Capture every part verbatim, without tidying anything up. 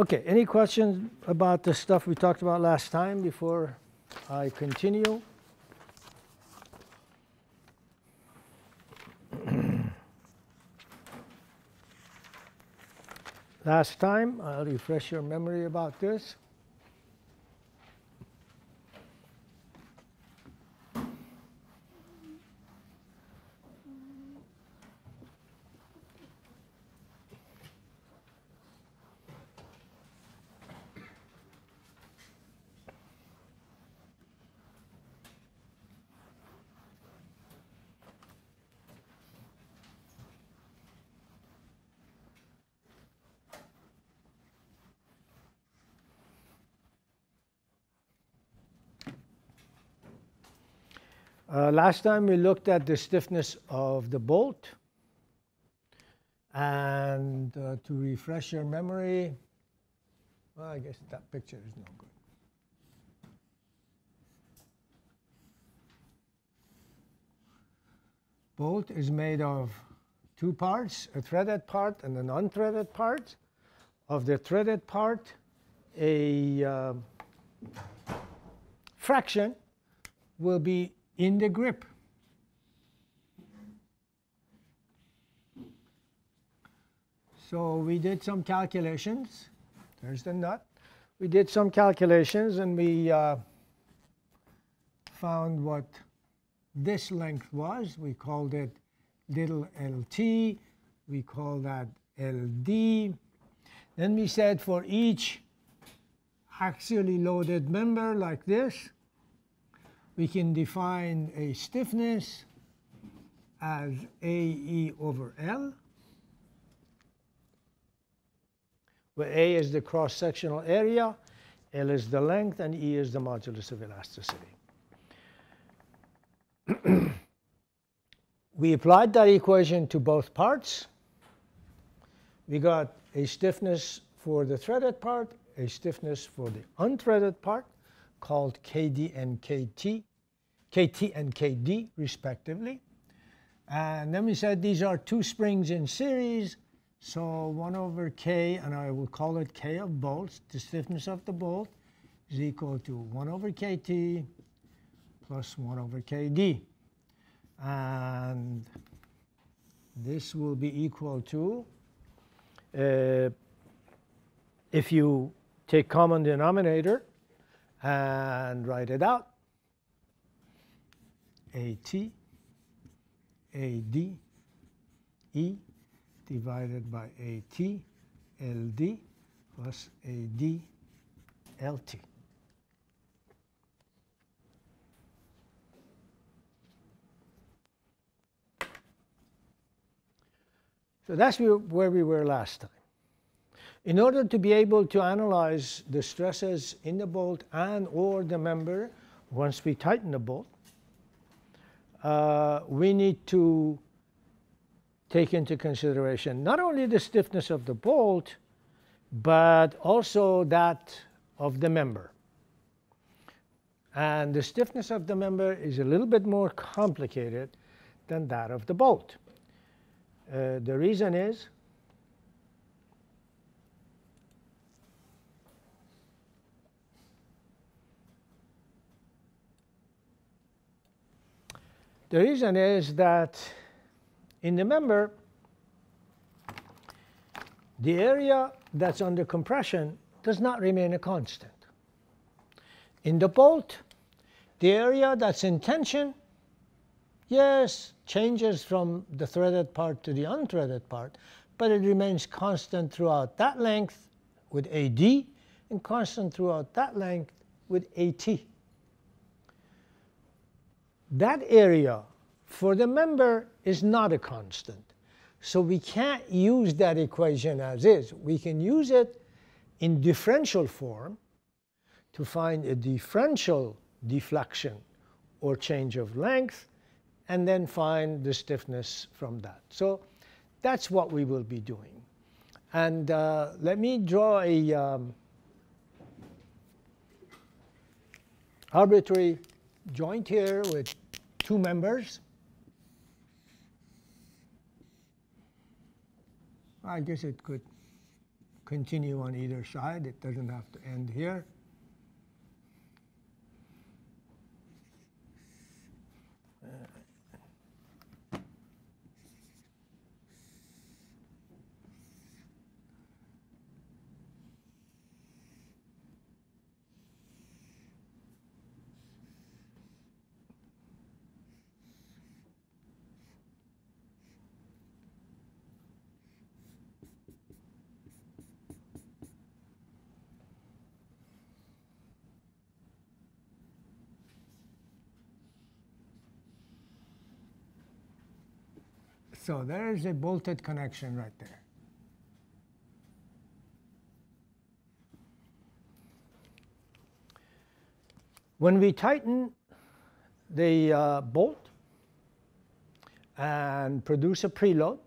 Okay, any questions about the stuff we talked about last time before I continue? Last time, I'll refresh your memory about this. Uh, last time we looked at the stiffness of the bolt, and uh, to refresh your memory, well, I guess that picture is no good. Bolt is made of two parts, a threaded part and an unthreaded part. Of the threaded part, a uh, fraction will be in the grip. So we did some calculations. There's the nut. We did some calculations and we uh, found what this length was. We called it little lt. We call that L D. Then we said for each axially loaded member like this, we can define a stiffness as A E over L, where A is the cross-sectional area, L is the length, and E is the modulus of elasticity. We applied that equation to both parts. We got a stiffness for the threaded part, a stiffness for the unthreaded part, called K D and K T. K T and K D respectively. And then we said these are two springs in series, so one over K, and I will call it K of bolts, the stiffness of the bolt, is equal to one over K T plus one over K D. And this will be equal to, uh, if you take common denominator and write it out, AT, AD, E divided by AT, L D plus A D, L T. So that's where we were last time. In order to be able to analyze the stresses in the bolt and or the member once we tighten the bolt, uh, we need to take into consideration not only the stiffness of the bolt, but also that of the member. And the stiffness of the member is a little bit more complicated than that of the bolt. Uh, the reason is, The reason is that in the member, the area that's under compression does not remain a constant. In the bolt, the area that's in tension, yes, changes from the threaded part to the unthreaded part, but it remains constant throughout that length with A D and constant throughout that length with A T. That area for the member is not a constant. So we can't use that equation as is. We can use it in differential form to find a differential deflection or change of length, and then find the stiffness from that. So that's what we will be doing. And uh, let me draw a um, arbitrary joint here with two members. I guess it could continue on either side. It doesn't have to end here. So there is a bolted connection right there. When we tighten the uh, bolt and produce a preload,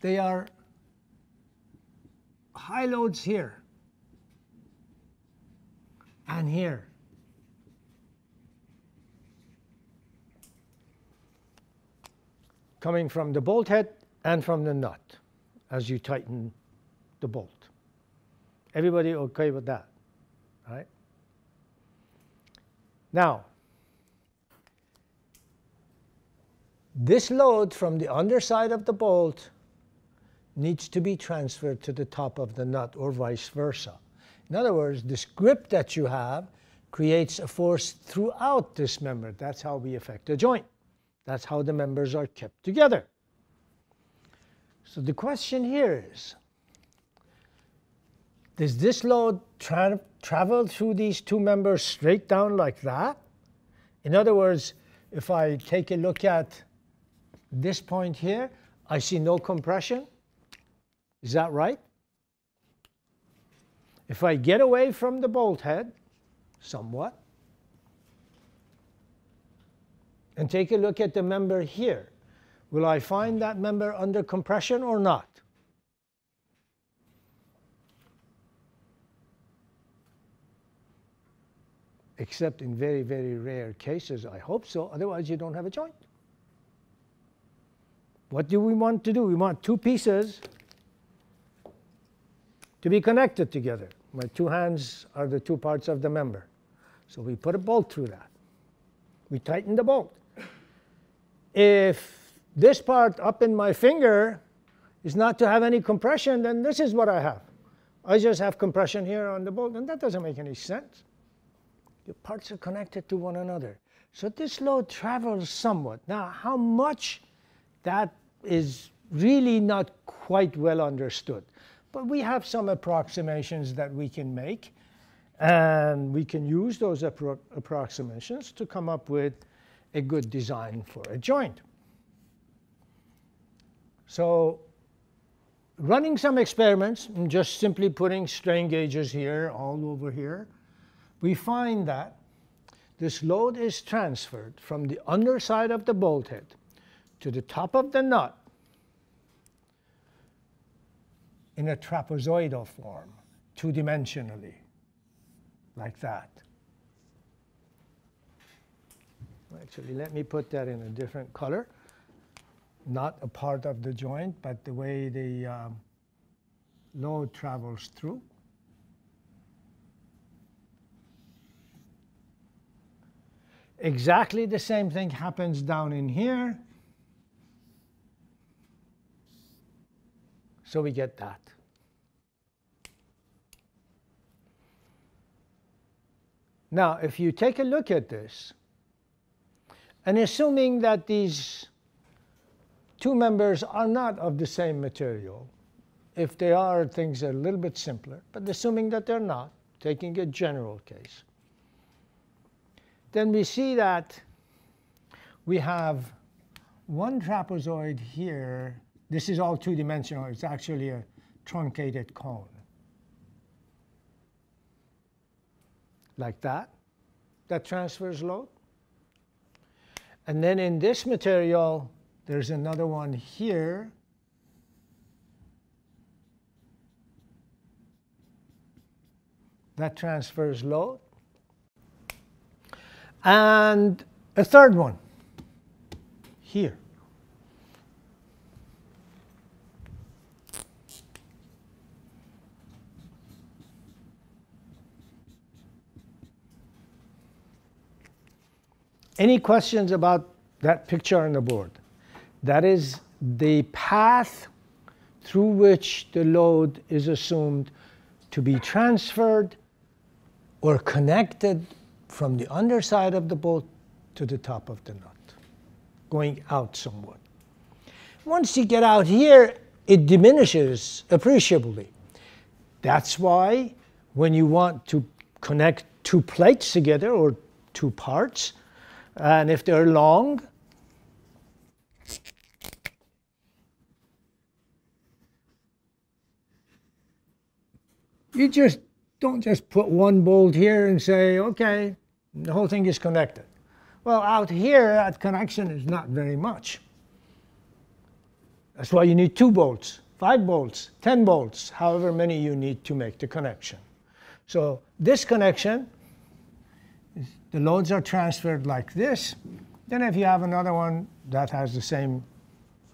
they are high loads here and here. Coming from the bolt head and from the nut as you tighten the bolt. Everybody okay with that, right? Now, this load from the underside of the bolt needs to be transferred to the top of the nut or vice versa. In other words, this grip that you have creates a force throughout this member. That's how we affect the joint. That's how the members are kept together. So the question here is, does this load tra travel through these two members straight down like that? In other words, if I take a look at this point here, I see no compression. Is that right? If I get away from the bolt head somewhat, and take a look at the member here. Will I find that member under compression or not? Except in very, very rare cases, I hope so. Otherwise, you don't have a joint. What do we want to do? We want two pieces to be connected together. My two hands are the two parts of the member. So we put a bolt through that. We tighten the bolt. If this part up in my finger is not to have any compression, then this is what I have. I just have compression here on the bolt, and that doesn't make any sense. The parts are connected to one another. So this load travels somewhat. Now, how much, that is really not quite well understood. But we have some approximations that we can make, and we can use those appro approximations to come up with a good design for a joint. So running some experiments and just simply putting strain gauges here, all over here, we find that this load is transferred from the underside of the bolt head to the top of the nut in a trapezoidal form, two-dimensionally, like that. Actually, let me put that in a different color. Not a part of the joint, but the way the um, load travels through. Exactly the same thing happens down in here. So we get that. Now, if you take a look at this, and assuming that these two members are not of the same material, if they are, things are a little bit simpler, but assuming that they're not, taking a general case, then we see that we have one trapezoid here. This is all two-dimensional. It's actually a truncated cone. Like that. That transfers load. And then in this material, there's another one here. That transfers load. And a third one here. Any questions about that picture on the board? That is the path through which the load is assumed to be transferred or connected from the underside of the bolt to the top of the nut, going out somewhat. Once you get out here, it diminishes appreciably. That's why when you want to connect two plates together or two parts, and if they're long, you just don't just put one bolt here and say, okay, the whole thing is connected. Well, out here, that connection is not very much. That's why you need two bolts, five bolts, ten bolts, however many you need to make the connection. So this connection, the loads are transferred like this. Then if you have another one that has the same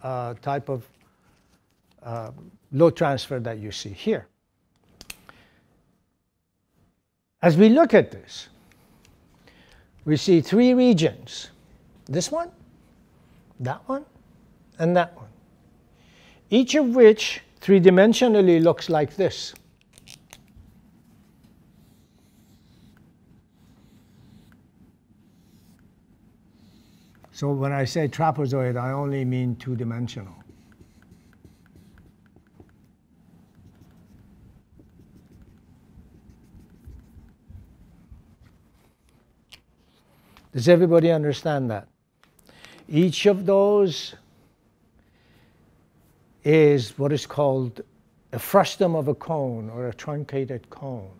uh, type of uh, load transfer that you see here. As we look at this, we see three regions. This one, that one, and that one. Each of which three-dimensionally looks like this. So when I say trapezoid, I only mean two-dimensional. Does everybody understand that? Each of those is what is called a frustum of a cone or a truncated cone.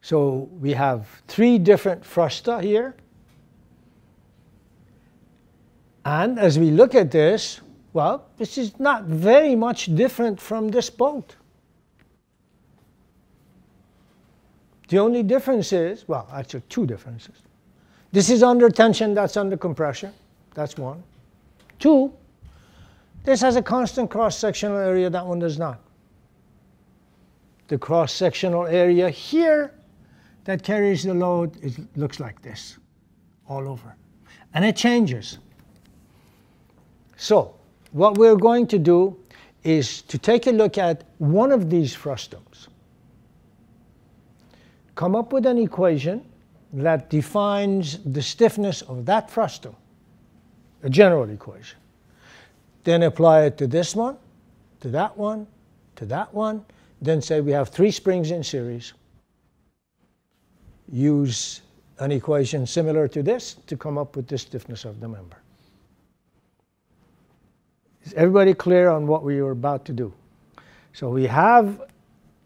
So we have three different frusta here. And as we look at this, well, this is not very much different from this bolt. The only difference is, well, actually two differences. This is under tension, that's under compression. That's one. Two, this has a constant cross-sectional area, that one does not. The cross-sectional area here that carries the load is, looks like this all over. And it changes. So what we're going to do is to take a look at one of these frustums. Come up with an equation that defines the stiffness of that frustum, a general equation. Then apply it to this one, to that one, to that one. Then say we have three springs in series. Use an equation similar to this to come up with the stiffness of the member. Is everybody clear on what we are about to do? So we have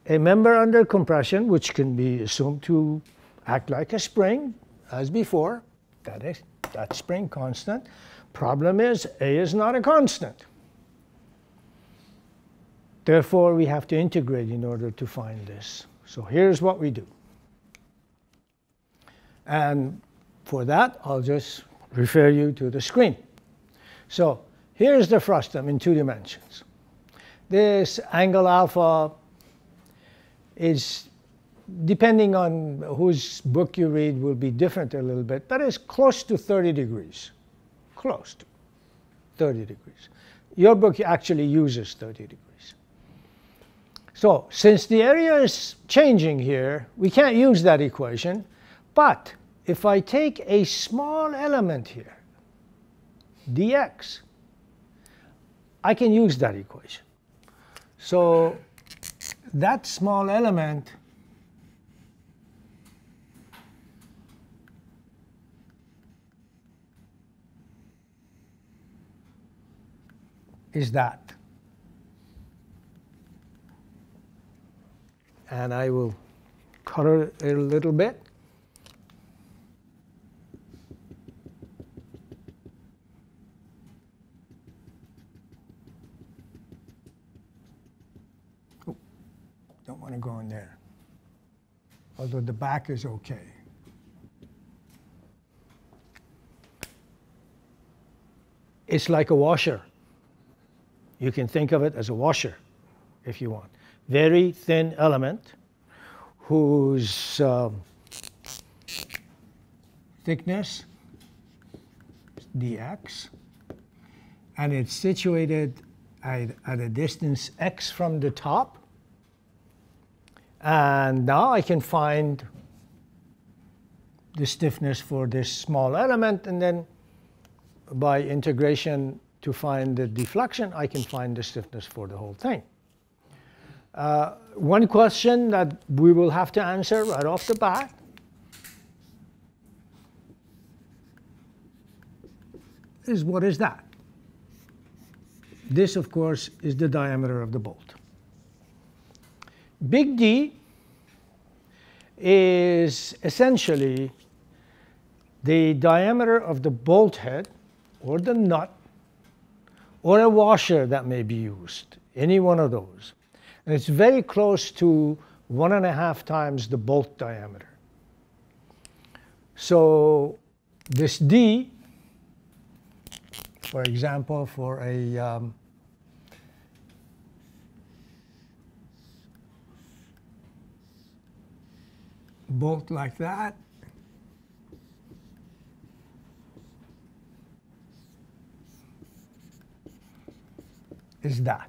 a member under compression, which can be assumed to act like a spring, as before. That is, that spring constant. Problem is, A is not a constant. Therefore, we have to integrate in order to find this. So here's what we do. And for that, I'll just refer you to the screen. So here's the frustum in two dimensions. This angle alpha is, depending on whose book you read, will be different a little bit, but it's close to thirty degrees. Close to thirty degrees. Your book actually uses thirty degrees. So since the area is changing here, we can't use that equation. But if I take a small element here, dx, I can use that equation. So that small element is that. And I will color it a little bit. Go in there, although the back is okay. It's like a washer. You can think of it as a washer if you want. Very thin element whose um, thickness dx, and it's situated at, at a distance x from the top. And now I can find the stiffness for this small element, and then by integration to find the deflection, I can find the stiffness for the whole thing. Uh, one question that we will have to answer right off the bat is, what is that? This, of course, is the diameter of the bolt. Big D is essentially the diameter of the bolt head or the nut or a washer that may be used, any one of those. And it's very close to one and a half times the bolt diameter. So this D, for example, for a um, bolt like that, is that.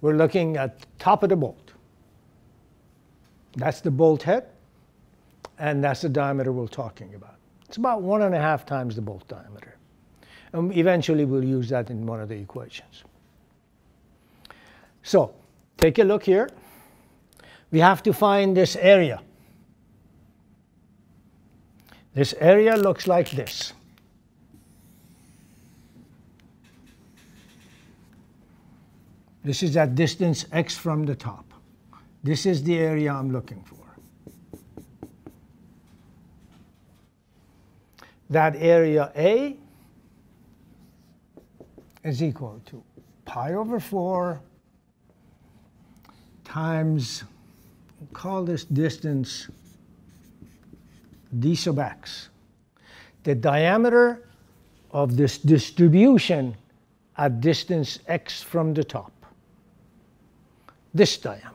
We're looking at the top of the bolt. That's the bolt head, and that's the diameter we're talking about. It's about one and a half times the bolt diameter. And eventually we'll use that in one of the equations. So take a look here. We have to find this area. This area looks like this. This is at distance x from the top. This is the area I'm looking for. That area A is equal to pi over four times, call this distance d sub x. The diameter of this distribution at distance x from the top. This diameter.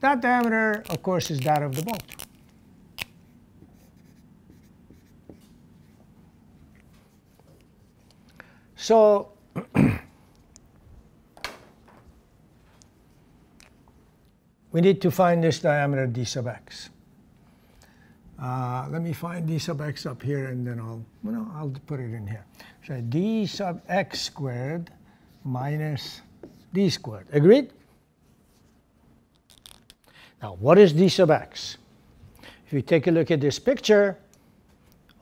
That diameter, of course, is that of the bolt. So we need to find this diameter d sub x. Uh, let me find d sub x up here, and then I'll, you know, I'll put it in here. So d sub x squared minus d squared. Agreed? Now, what is d sub x? If you take a look at this picture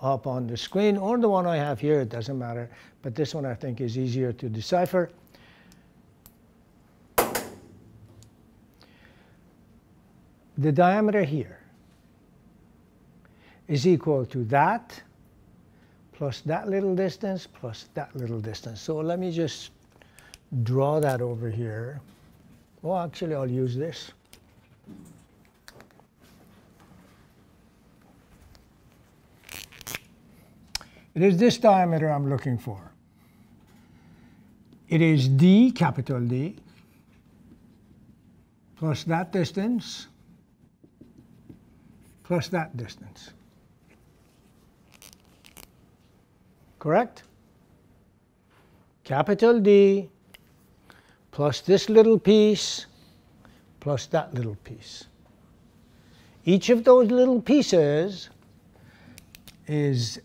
up on the screen, or the one I have here, it doesn't matter. But this one I think is easier to decipher. The diameter here is equal to that plus that little distance plus that little distance. So let me just draw that over here. Well, actually, I'll use this. It is this diameter I'm looking for. It is D, capital D, plus that distance plus that distance. Correct? Capital D plus this little piece plus that little piece. Each of those little pieces is,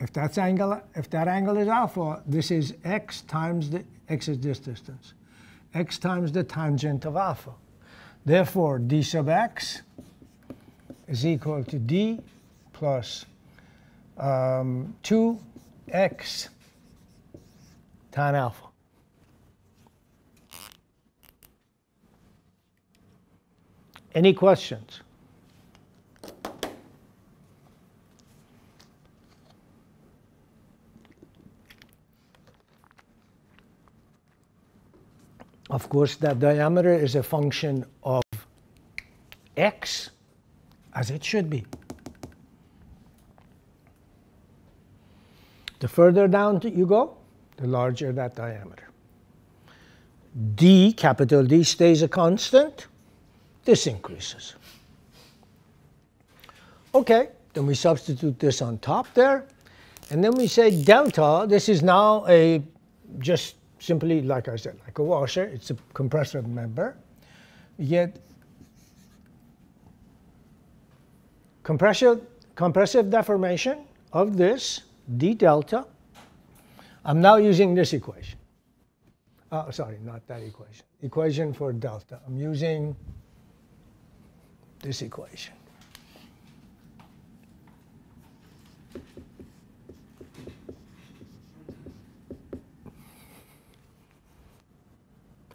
if that's angle, if that angle is alpha, this is x times the, x is this distance, x times the tangent of alpha. Therefore, d sub x is equal to d plus um, two x tan alpha. Any questions? Of course, that diameter is a function of x, as it should be. The further down you go, the larger that diameter. D, capital D, stays a constant, this increases. Okay, then we substitute this on top there. And then we say delta, this is now a, just simply like I said, like a washer, it's a compressor member. We get compressive, compressive deformation of this, d delta. I'm now using this equation. Oh, sorry, not that equation. Equation for delta. I'm using this equation.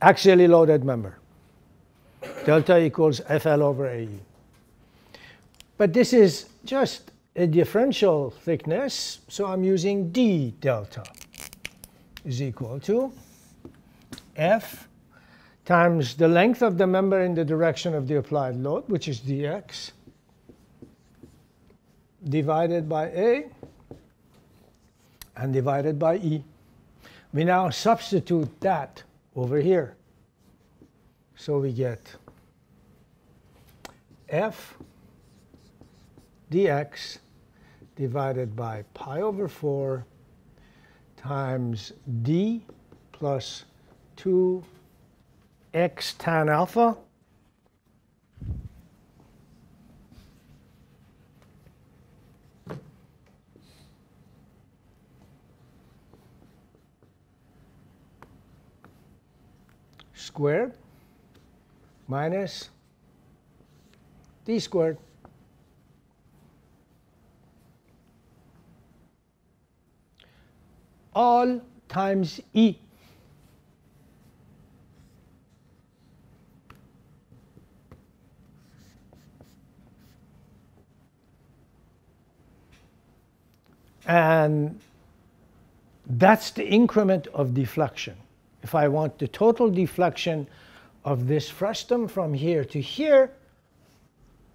Axially loaded member. Delta equals F L over A E. But this is just a differential thickness, so I'm using d delta is equal to F times the length of the member in the direction of the applied load, which is dx, divided by A and divided by E. We now substitute that over here. So we get F dx divided by pi over four times d plus two x tan alpha squared minus d squared. All times E. And that's the increment of deflection. If I want the total deflection of this frustum from here to here,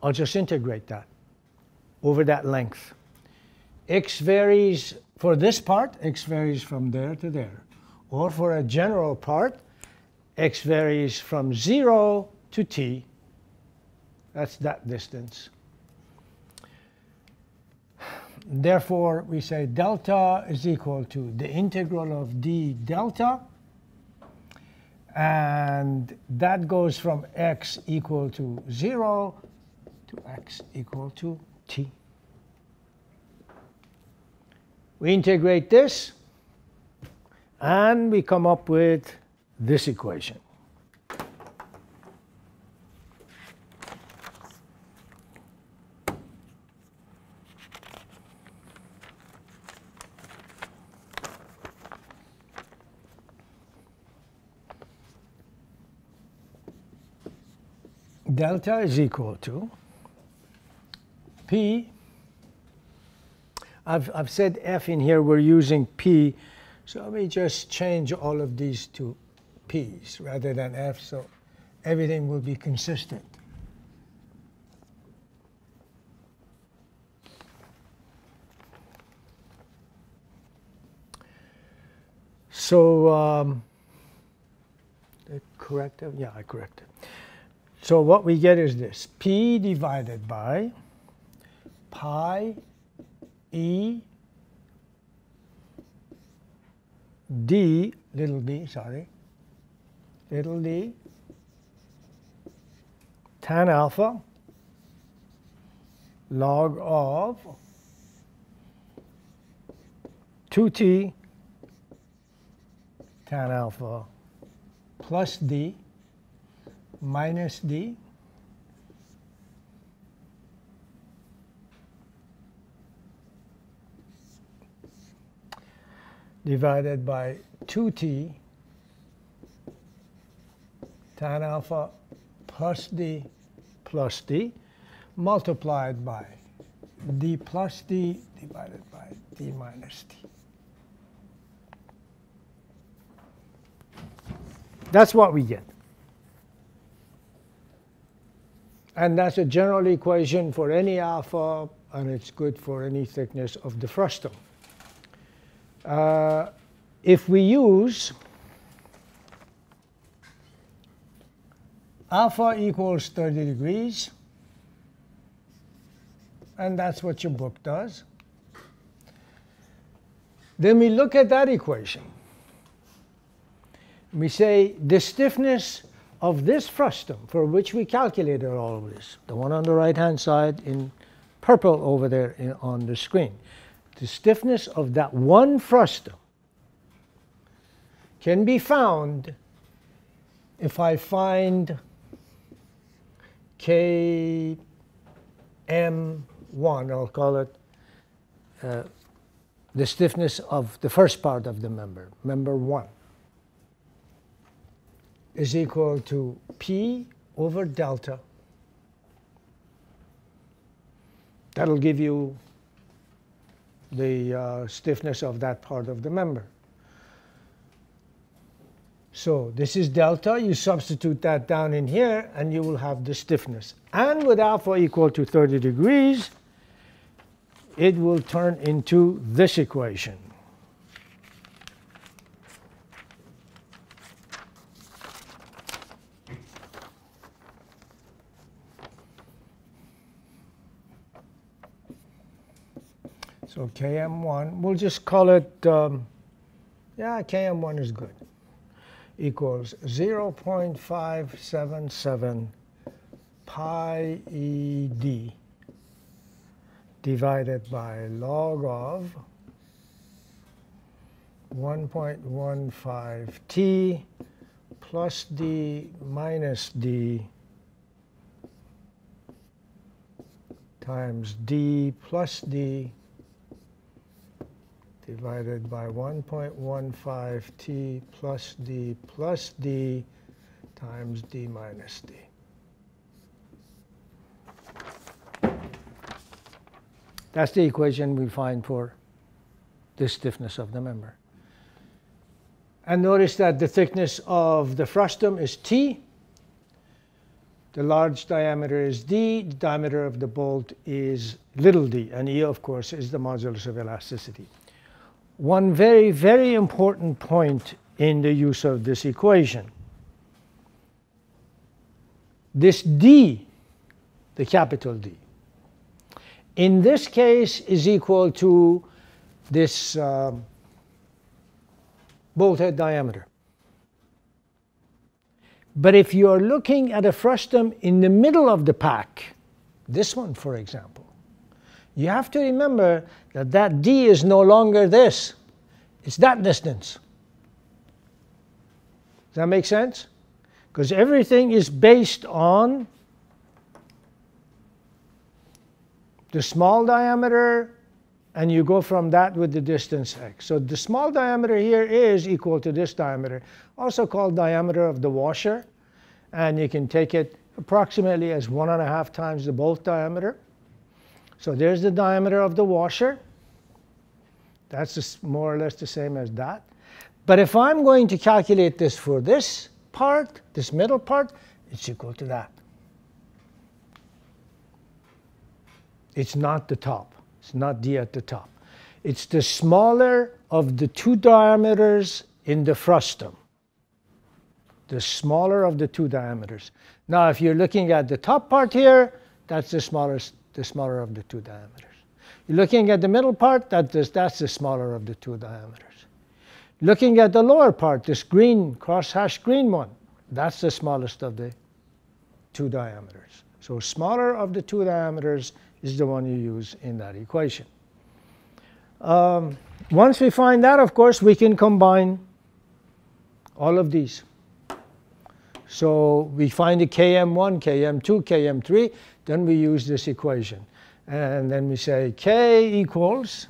I'll just integrate that over that length. X varies for this part, X varies from there to there. Or for a general part, X varies from zero to T. That's that distance. Therefore, we say delta is equal to the integral of d delta. And that goes from x equal to zero to x equal to t. We integrate this, and we come up with this equation. Delta is equal to P. I've, I've said F in here, we're using P. So let me just change all of these to P's rather than F, so everything will be consistent. So, um, corrective? Yeah, I corrected. So what we get is this, P divided by pi E d, little d, sorry, little d, tan alpha log of two t tan alpha plus d minus d divided by two t tan alpha plus d plus d multiplied by d plus d divided by d minus d. That's what we get. And that's a general equation for any alpha, and it's good for any thickness of the frustum. Uh, if we use alpha equals thirty degrees, and that's what your book does. Then we look at that equation. We say the stiffness of this frustum, for which we calculated all of this, the one on the right-hand side in purple over there in, on the screen, the stiffness of that one frustum can be found if I find K M one, I'll call it uh, the stiffness of the first part of the member, member one, is equal to P over delta. That'll give you the uh, stiffness of that part of the member. So this is delta. You substitute that down in here, and you will have the stiffness. And with alpha equal to thirty degrees, it will turn into this equation. So K M one, we'll just call it, um, yeah, K M one is good, equals zero point five seven seven pi E D divided by log of one point one five t plus d minus d times d plus d divided by one point one five t plus d plus d times d minus d. That's the equation we find for the stiffness of the member. And notice that the thickness of the frustum is T. The large diameter is D. The diameter of the bolt is little d. And E, of course, is the modulus of elasticity. One very, very important point in the use of this equation. This D, the capital D, in this case is equal to this uh, bolt head diameter. But if you are looking at a frustum in the middle of the pack, this one, for example, you have to remember that that D is no longer this. It's that distance. Does that make sense? Because everything is based on the small diameter, and you go from that with the distance x. So the small diameter here is equal to this diameter, also called diameter of the washer. And you can take it approximately as one and a half times the bolt diameter. So there's the diameter of the washer. That's more or less the same as that. But if I'm going to calculate this for this part, this middle part, it's equal to that. It's not the top. It's not D at the top. It's the smaller of the two diameters in the frustum. The smaller of the two diameters. Now, if you're looking at the top part here, that's the smallest. The smaller of the two diameters. You're looking at the middle part, that is, that's the smaller of the two diameters. Looking at the lower part, this green, cross-hashed green one, that's the smallest of the two diameters. So smaller of the two diameters is the one you use in that equation. Um, once we find that, of course, we can combine all of these. So we find the K M one, K M two, K M three. Then we use this equation. And then we say K equals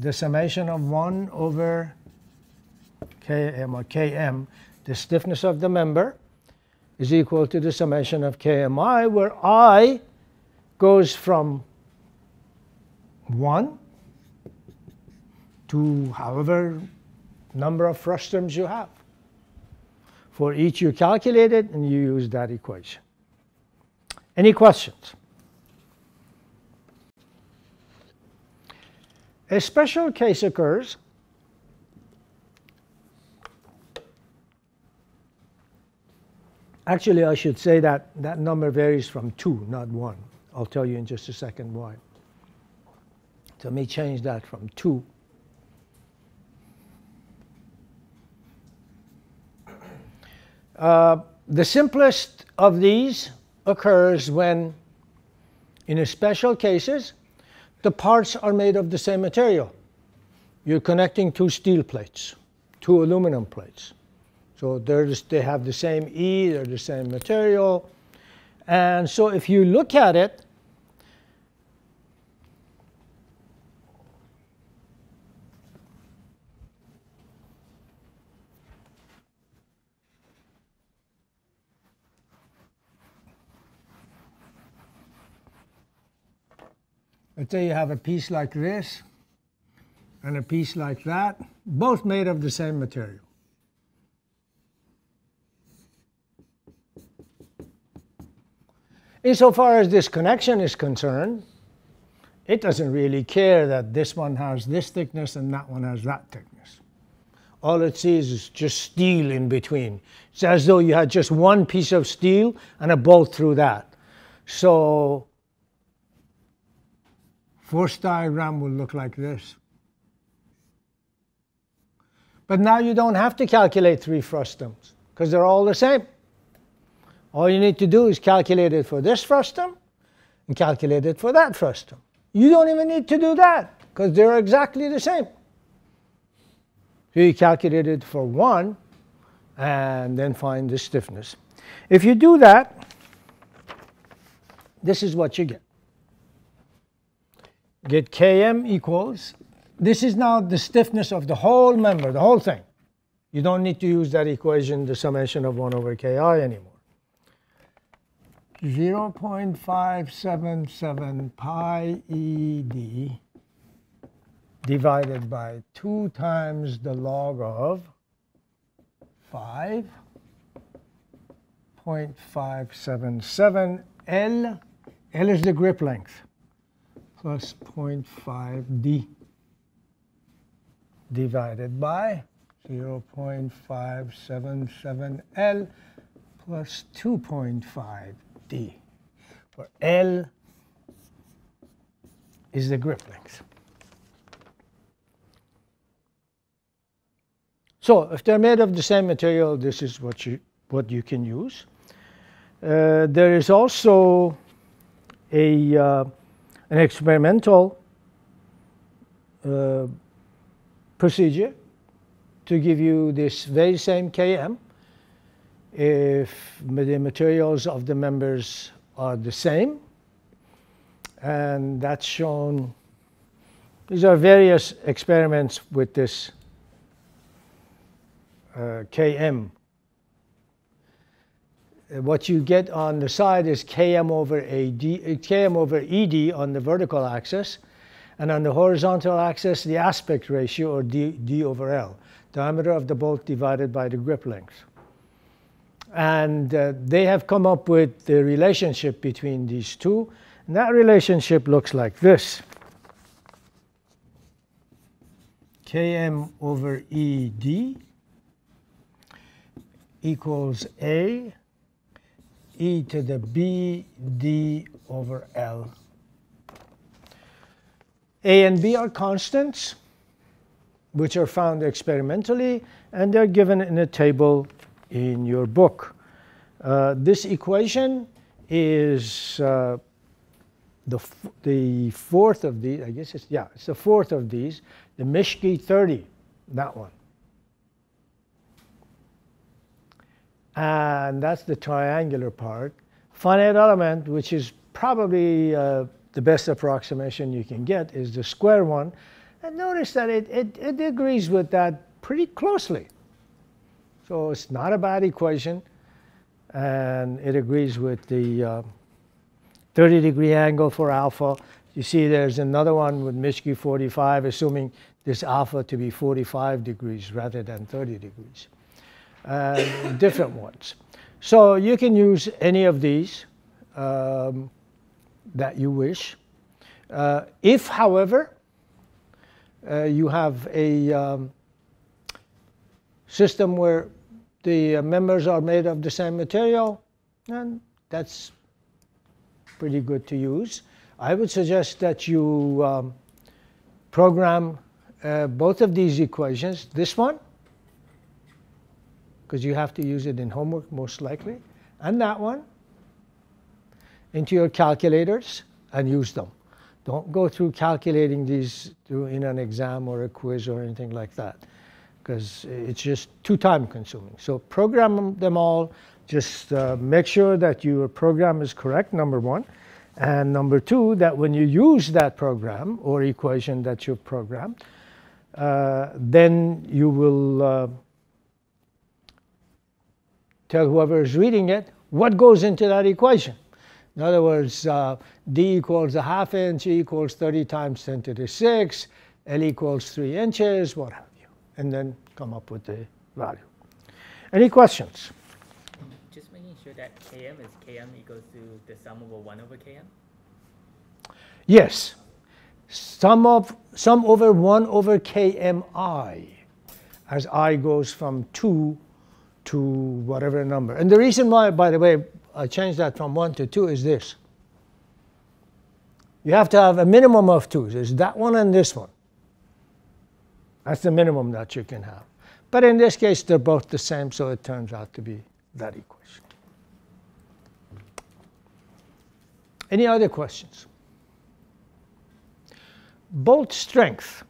the summation of one over K M, or K M, the stiffness of the member, is equal to the summation of K M I, where I goes from one to however number of frustums you have. For each you calculate it, and you use that equation. Any questions? A special case occurs Actually, I should say that that number varies from two, not one. I'll tell you in just a second why. So let me change that from two. Uh, the simplest of these occurs when, in special cases, the parts are made of the same material. You're connecting two steel plates, two aluminum plates. So they're just, they have the same E, they're the same material. And so if you look at it, let's say you have a piece like this and a piece like that, both made of the same material. Insofar as this connection is concerned, it doesn't really care that this one has this thickness and that one has that thickness. All it sees is just steel in between. It's as though you had just one piece of steel and a bolt through that. So force diagram will look like this. But now you don't have to calculate three frustums because they're all the same. All you need to do is calculate it for this frustum and calculate it for that frustum. You don't even need to do that because they're exactly the same. So you calculate it for one and then find the stiffness. If you do that, this is what you get. Get Km equals, this is now the stiffness of the whole member, the whole thing. You don't need to use that equation, the summation of one over K I anymore. zero point five seven seven pi E D divided by two times the log of five point five seven seven L. L is the grip length, plus zero point five D divided by zero point five seven seven L plus two point five. Where L is the grip length. So if they're made of the same material, this is what you, what you can use. Uh, there is also a, uh, an experimental uh, procedure to give you this very same Km. If the materials of the members are the same, and that's shown. These are various experiments with this uh, Km. What you get on the side is Km over A D, Km over E D on the vertical axis, and on the horizontal axis the aspect ratio, or D, D over L, diameter of the bolt divided by the grip length. And uh, they have come up with the relationship between these two. And that relationship looks like this. Km over E D equals A e to the B D over L. A and B are constants, which are found experimentally, and they're given in a table in your book. Uh, this equation is uh, the, f the fourth of these, I guess it's, yeah, it's the fourth of these, the Mischke thirty, that one. And that's the triangular part. Finite element, which is probably uh, the best approximation you can get, is the square one. And notice that it, it, it agrees with that pretty closely. So it's not a bad equation, and it agrees with the uh, thirty degree angle for alpha. You see there's another one with Mischke forty-five, assuming this alpha to be forty-five degrees rather than thirty degrees. And different ones. So you can use any of these um, that you wish. Uh, if, however, uh, you have a um, system where the members are made of the same material, and that's pretty good to use. I would suggest that you um, program uh, both of these equations, this one, because you have to use it in homework most likely, and that one, into your calculators and use them. Don't go through calculating these in an exam or a quiz or anything like that, because it's just too time consuming. So program them all. Just uh, make sure that your program is correct, number one. And number two, that when you use that program or equation that you've programmed, uh, then you will uh, tell whoever is reading it what goes into that equation. In other words, uh, D equals a half inch, E equals thirty times ten to the six, L equals three inches, what have you. And then come up with the value. Any questions? Just making sure that K M is K M equals to the sum over one over K M? Yes. Sum of sum over one over K M I, as I goes from two to whatever number. And the reason why, by the way, I changed that from one to two is this. You have to have a minimum of two. There's that one and this one. That's the minimum that you can have. But in this case, they're both the same, so it turns out to be that equation. Any other questions? Bolt strength.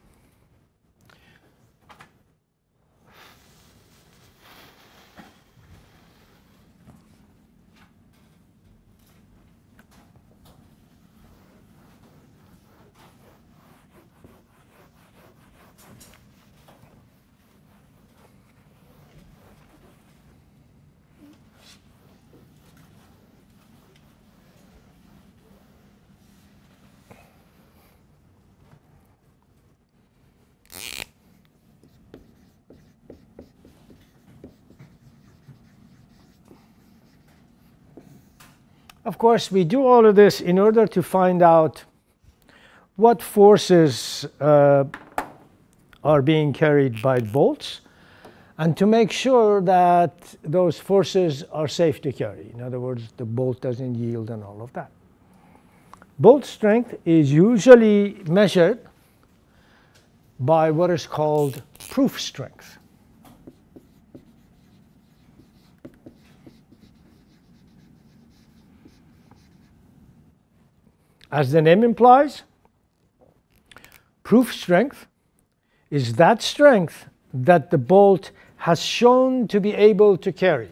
Of course, we do all of this in order to find out what forces uh, are being carried by bolts, and to make sure that those forces are safe to carry. In other words, the bolt doesn't yield and all of that. Bolt strength is usually measured by what is called proof strength. As the name implies, proof strength is that strength that the bolt has shown to be able to carry.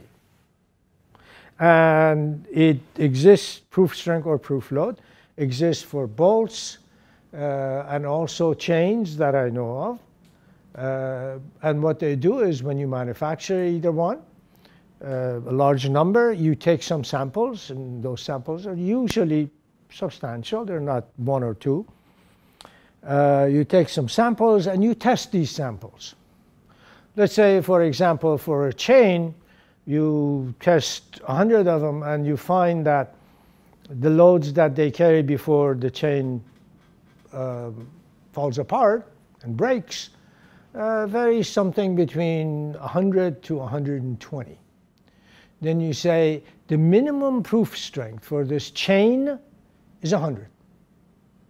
And it exists, proof strength or proof load, exists for bolts uh, and also chains that I know of. Uh, and what they do is when you manufacture either one, uh, a large number, you take some samples, and those samples are usually substantial, they're not one or two. Uh, you take some samples and you test these samples. Let's say, for example, for a chain, you test a hundred of them and you find that the loads that they carry before the chain uh, falls apart and breaks uh, varies something between a hundred to a hundred and twenty. Then you say the minimum proof strength for this chain is a hundred,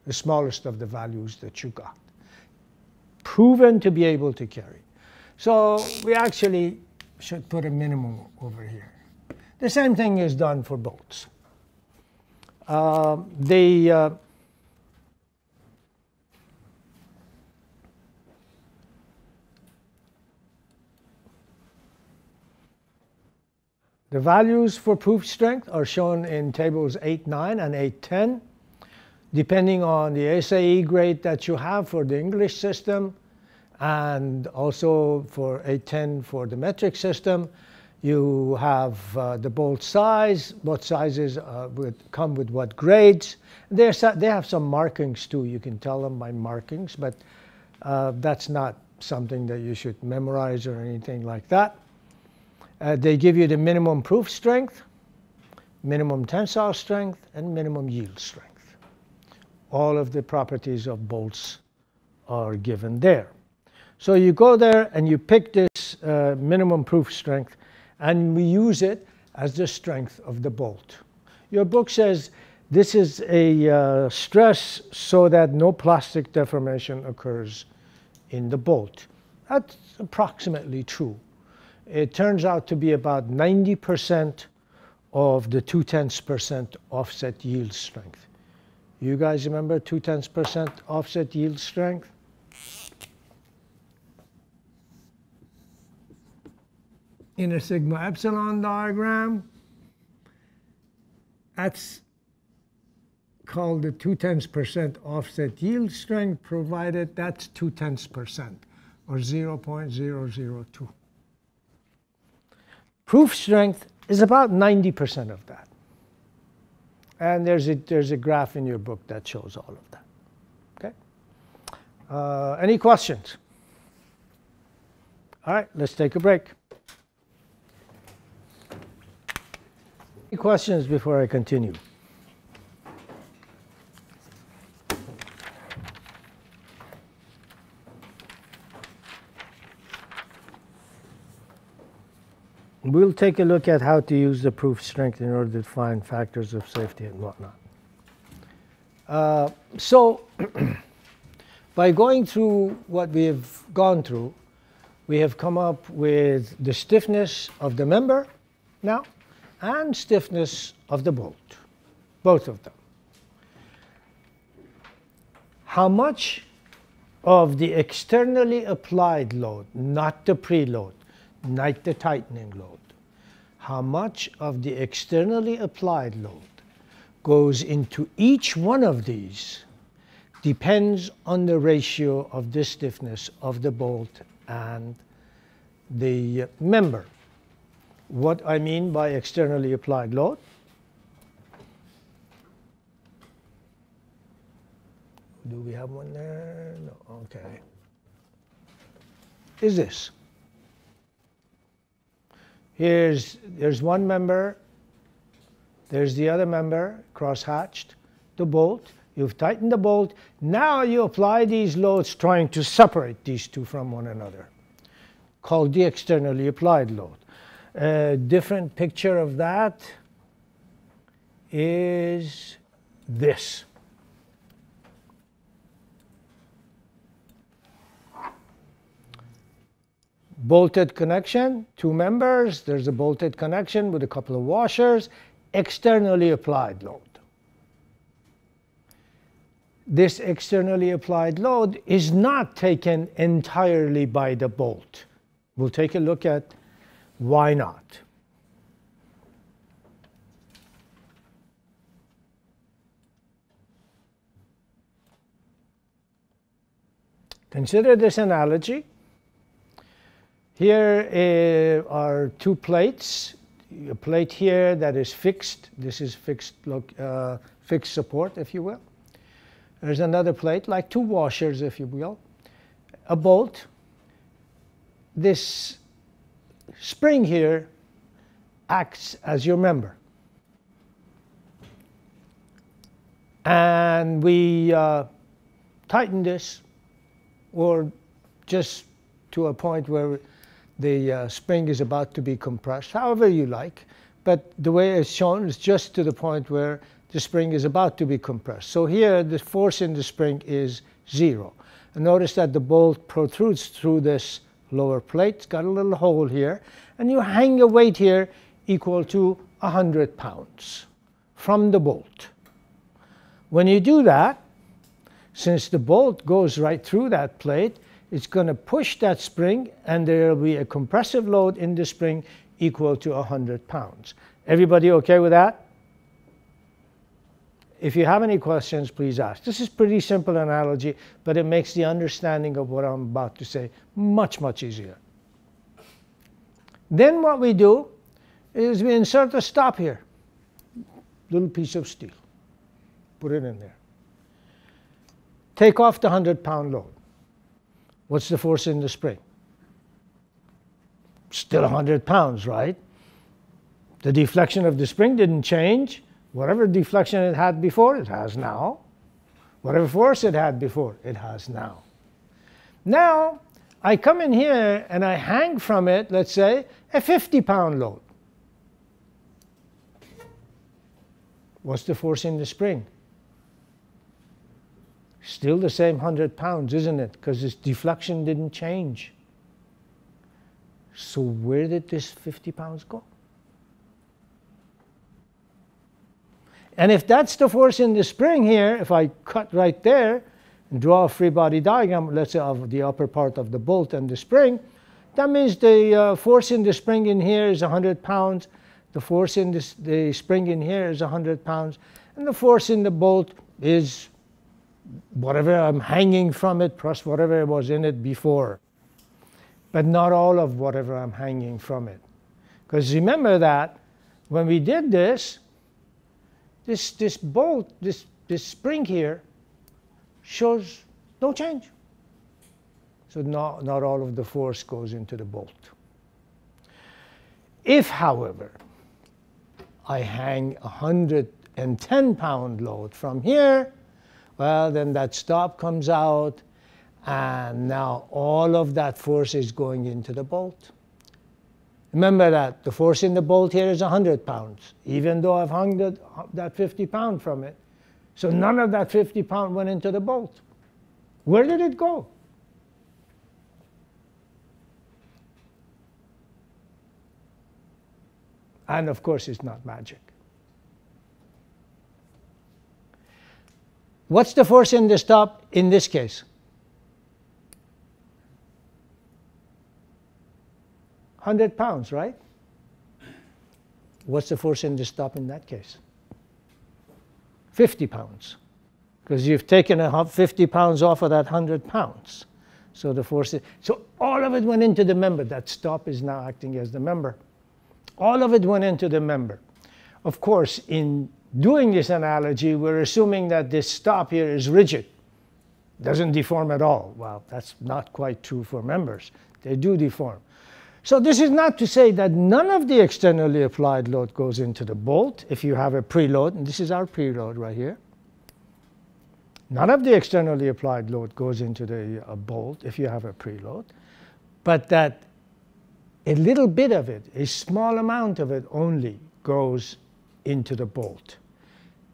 the smallest of the values that you got, proven to be able to carry. So we actually should put a minimum over here. The same thing is done for bolts. Uh, the, uh, The values for proof strength are shown in tables eight nine and eight ten. Depending on the S A E grade that you have for the English system and also for eight ten for the metric system, you have uh, the bolt size, what sizes uh, would come with what grades. They're, they have some markings too. You can tell them by markings, but uh, that's not something that you should memorize or anything like that. Uh, they give you the minimum proof strength, minimum tensile strength, and minimum yield strength. All of the properties of bolts are given there. So you go there and you pick this uh, minimum proof strength, and we use it as the strength of the bolt. Your book says this is a uh, stress so that no plastic deformation occurs in the bolt. That's approximately true. It turns out to be about ninety percent of the two tenths percent offset yield strength. You guys remember two tenths percent offset yield strength? In a sigma epsilon diagram, that's called the two tenths percent offset yield strength, provided that's two tenths percent, or zero point zero zero two. Proof strength is about ninety percent of that. And there's a, there's a graph in your book that shows all of that. Okay? Uh, any questions? All right, let's take a break. Any questions before I continue? We'll take a look at how to use the proof strength in order to find factors of safety and whatnot. Uh, so by going through what we have gone through, we have come up with the stiffness of the member now and stiffness of the bolt, both of them. How much of the externally applied load, not the preload, not the tightening load, how much of the externally applied load goes into each one of these depends on the ratio of the stiffness of the bolt and the member. What I mean by externally applied load? Do we have one there? No, okay. Is this. Here's, there's one member, there's the other member, cross-hatched, the bolt. You've tightened the bolt. Now you apply these loads trying to separate these two from one another, called the externally applied load. A different picture of that is this. Bolted connection, two members, there's a bolted connection with a couple of washers, externally applied load. This externally applied load is not taken entirely by the bolt. We'll take a look at why not. Consider this analogy. Here are two plates, a plate here that is fixed. This is fixed, uh, fixed support, if you will. There's another plate, like two washers, if you will. A bolt. This spring here acts as your member. And we uh, tighten this, or just to a point where the uh, spring is about to be compressed, however you like. But the way it's shown is just to the point where the spring is about to be compressed. So here, the force in the spring is zero. And notice that the bolt protrudes through this lower plate. It's got a little hole here. And you hang a weight here equal to one hundred pounds from the bolt. When you do that, since the bolt goes right through that plate, it's going to push that spring, and there will be a compressive load in the spring equal to one hundred pounds. Everybody okay with that? If you have any questions, please ask. This is a pretty simple analogy, but it makes the understanding of what I'm about to say much, much easier. Then what we do is we insert a stop here, little piece of steel. Put it in there. Take off the one hundred pound load. What's the force in the spring? Still one hundred pounds, right? The deflection of the spring didn't change. Whatever deflection it had before, it has now. Whatever force it had before, it has now. Now, I come in here and I hang from it, let's say, a fifty pound load. What's the force in the spring? Still the same one hundred pounds, isn't it? Because this deflection didn't change. So where did this fifty pounds go? And if that's the force in the spring here, if I cut right there and draw a free body diagram, let's say, of the upper part of the bolt and the spring, that means the uh, force in the spring in here is one hundred pounds, the force in this, the spring in here is one hundred pounds, and the force in the bolt is whatever I'm hanging from it plus whatever was in it before. But not all of whatever I'm hanging from it. Because remember that when we did this, this, this bolt, this, this spring here, shows no change. So not, not all of the force goes into the bolt. If, however, I hang a one hundred ten pound load from here, well, then that stop comes out, and now all of that force is going into the bolt. Remember that the force in the bolt here is one hundred pounds, even though I've hung that, that fifty pound from it. So none of that fifty pound went into the bolt. Where did it go? And of course, it's not magic. What's the force in the stop in this case? one hundred pounds, right? What's the force in the stop in that case? fifty pounds. Because you've taken fifty pounds off of that one hundred pounds. So the force is, so all of it went into the member. That stop is now acting as the member. All of it went into the member. Of course, in doing this analogy, we're assuming that this stop here is rigid, doesn't deform at all. Well, that's not quite true for members. They do deform. So this is not to say that none of the externally applied load goes into the bolt if you have a preload, and this is our preload right here. None of the externally applied load goes into the uh, bolt if you have a preload, but that a little bit of it, a small amount of it only goes into the bolt,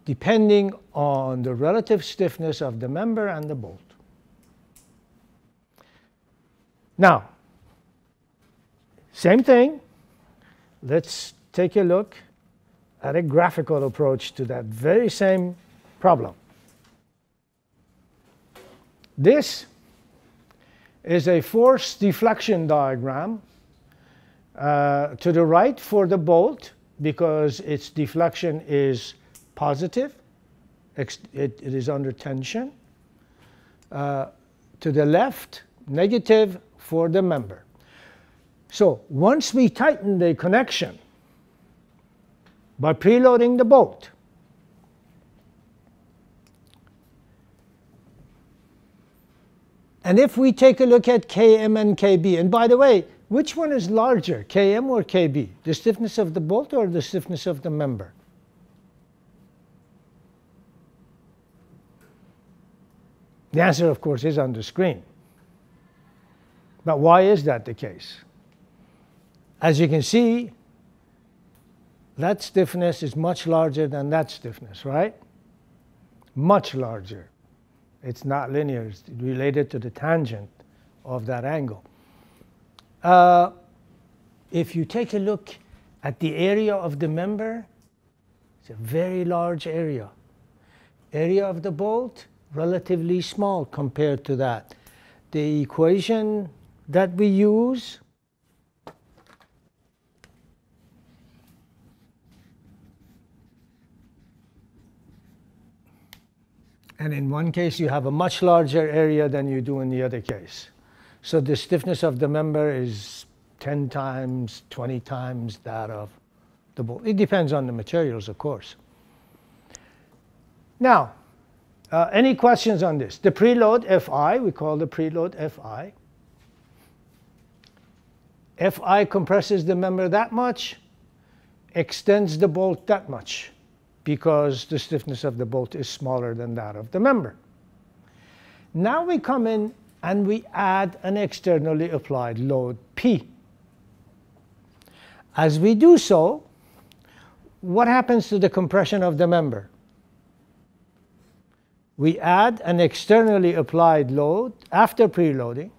depending on the relative stiffness of the member and the bolt. Now, same thing. Let's take a look at a graphical approach to that very same problem. This is a force deflection diagram uh, to the right for the bolt because its deflection is positive. It, it is under tension. Uh, to the left, negative for the member. So once we tighten the connection by preloading the bolt, and if we take a look at Km and Kb, and by the way, which one is larger, Km or Kb? The stiffness of the bolt or the stiffness of the member? The answer, of course, is on the screen. But why is that the case? As you can see, that stiffness is much larger than that stiffness, right? Much larger. It's not linear. It's related to the tangent of that angle. Uh, if you take a look at the area of the member, it's a very large area. Area of the bolt, relatively small compared to that. The equation that we use and in one case, you have a much larger area than you do in the other case. So the stiffness of the member is ten times, twenty times that of the bolt. It depends on the materials, of course. Now, uh, any questions on this? The preload Fi, we call the preload Fi. Fi compresses the member that much, extends the bolt that much, because the stiffness of the bolt is smaller than that of the member. Now we come in and we add an externally applied load P. As we do so, what happens to the compression of the member? We add an externally applied load after preloading.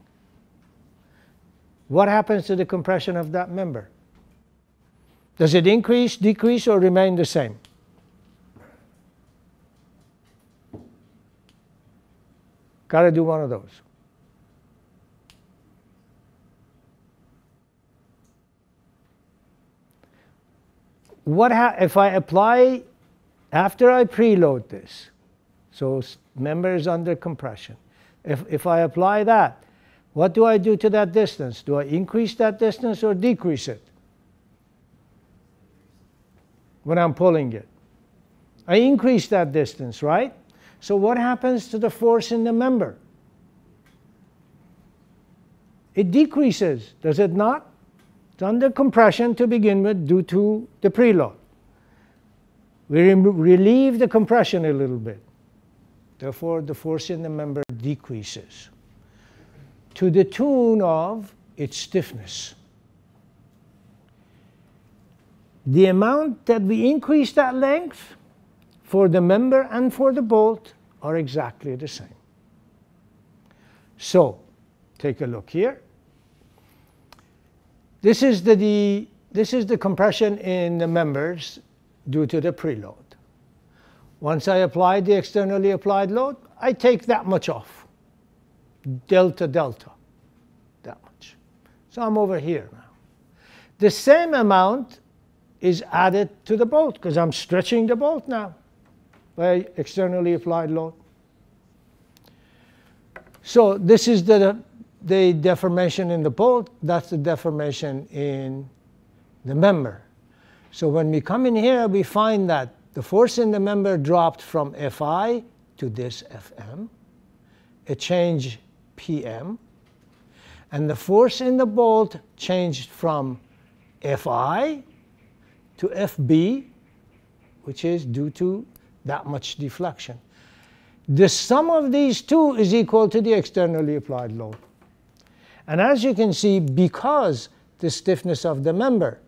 What happens to the compression of that member? Does it increase, decrease, or remain the same? Got to do one of those. What ha if I apply after I preload this? So member is under compression. If, if I apply that, what do I do to that distance? Do I increase that distance or decrease it when I'm pulling it? I increase that distance, right? So what happens to the force in the member? It decreases, does it not? It's under compression to begin with due to the preload. We relieve the compression a little bit. Therefore, the force in the member decreases to the tune of its stiffness. The amount that we increase that length for the member and for the bolt are exactly the same. So, take a look here. This is the, the, this is the compression in the members due to the preload. Once I apply the externally applied load, I take that much off. Delta, delta, that much. So I'm over here now. The same amount is added to the bolt because I'm stretching the bolt now by externally applied load. So this is the, the deformation in the bolt. That's the deformation in the member. So when we come in here, we find that the force in the member dropped from F I to this F M, a change P M, and the force in the bolt changed from F I to F B, which is due to that much deflection. The sum of these two is equal to the externally applied load. And as you can see, because the stiffness of the member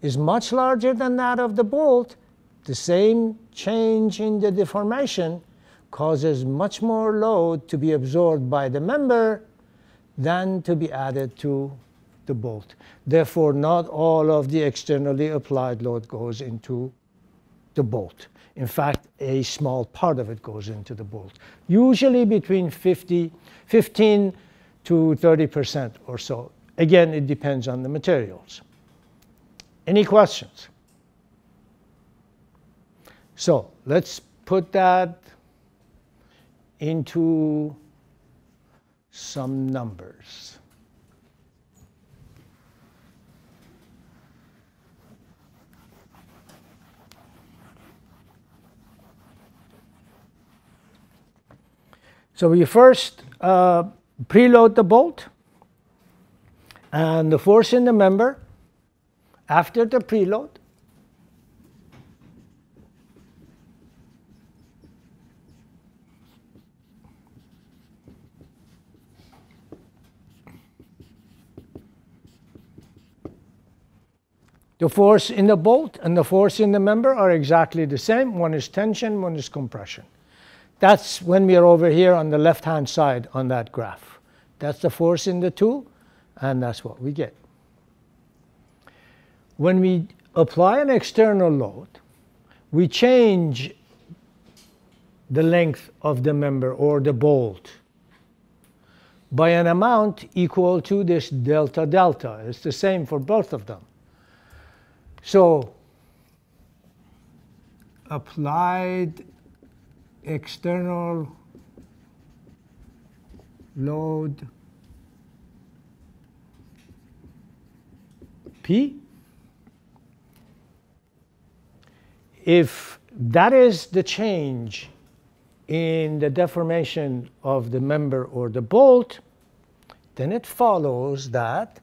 is much larger than that of the bolt, the same change in the deformation causes much more load to be absorbed by the member than to be added to the bolt. Therefore, not all of the externally applied load goes into the bolt. In fact, a small part of it goes into the bolt, usually between fifteen to thirty percent or so. Again, it depends on the materials. Any questions? So let's put that into some numbers. So we first uh, preload the bolt, and the force in the member after the preload the force in the bolt and the force in the member are exactly the same. One is tension, one is compression. That's when we are over here on the left-hand side on that graph. That's the force in the two, and that's what we get. When we apply an external load, we change the length of the member or the bolt by an amount equal to this delta delta. It's the same for both of them. So, applied external load P, if that is the change in the deformation of the member or the bolt, then it follows that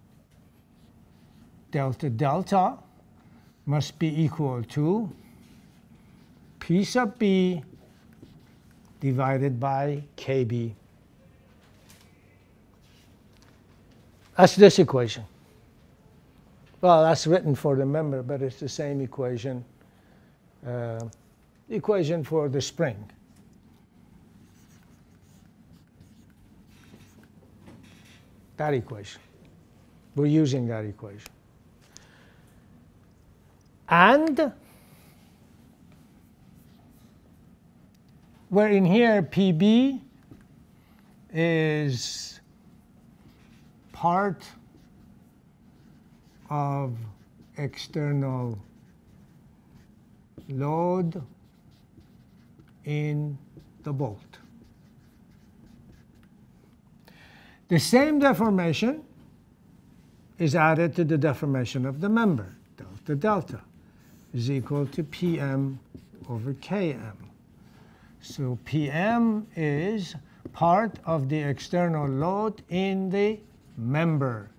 delta delta must be equal to P sub B divided by K B That's this equation. Well, that's written for the member, but it's the same equation, uh, equation for the spring. That equation. We're using that equation. And where in here P B is part of external load in the bolt. The same deformation is added to the deformation of the member, delta delta is equal to P M over K M. So P M is part of the external load in the member.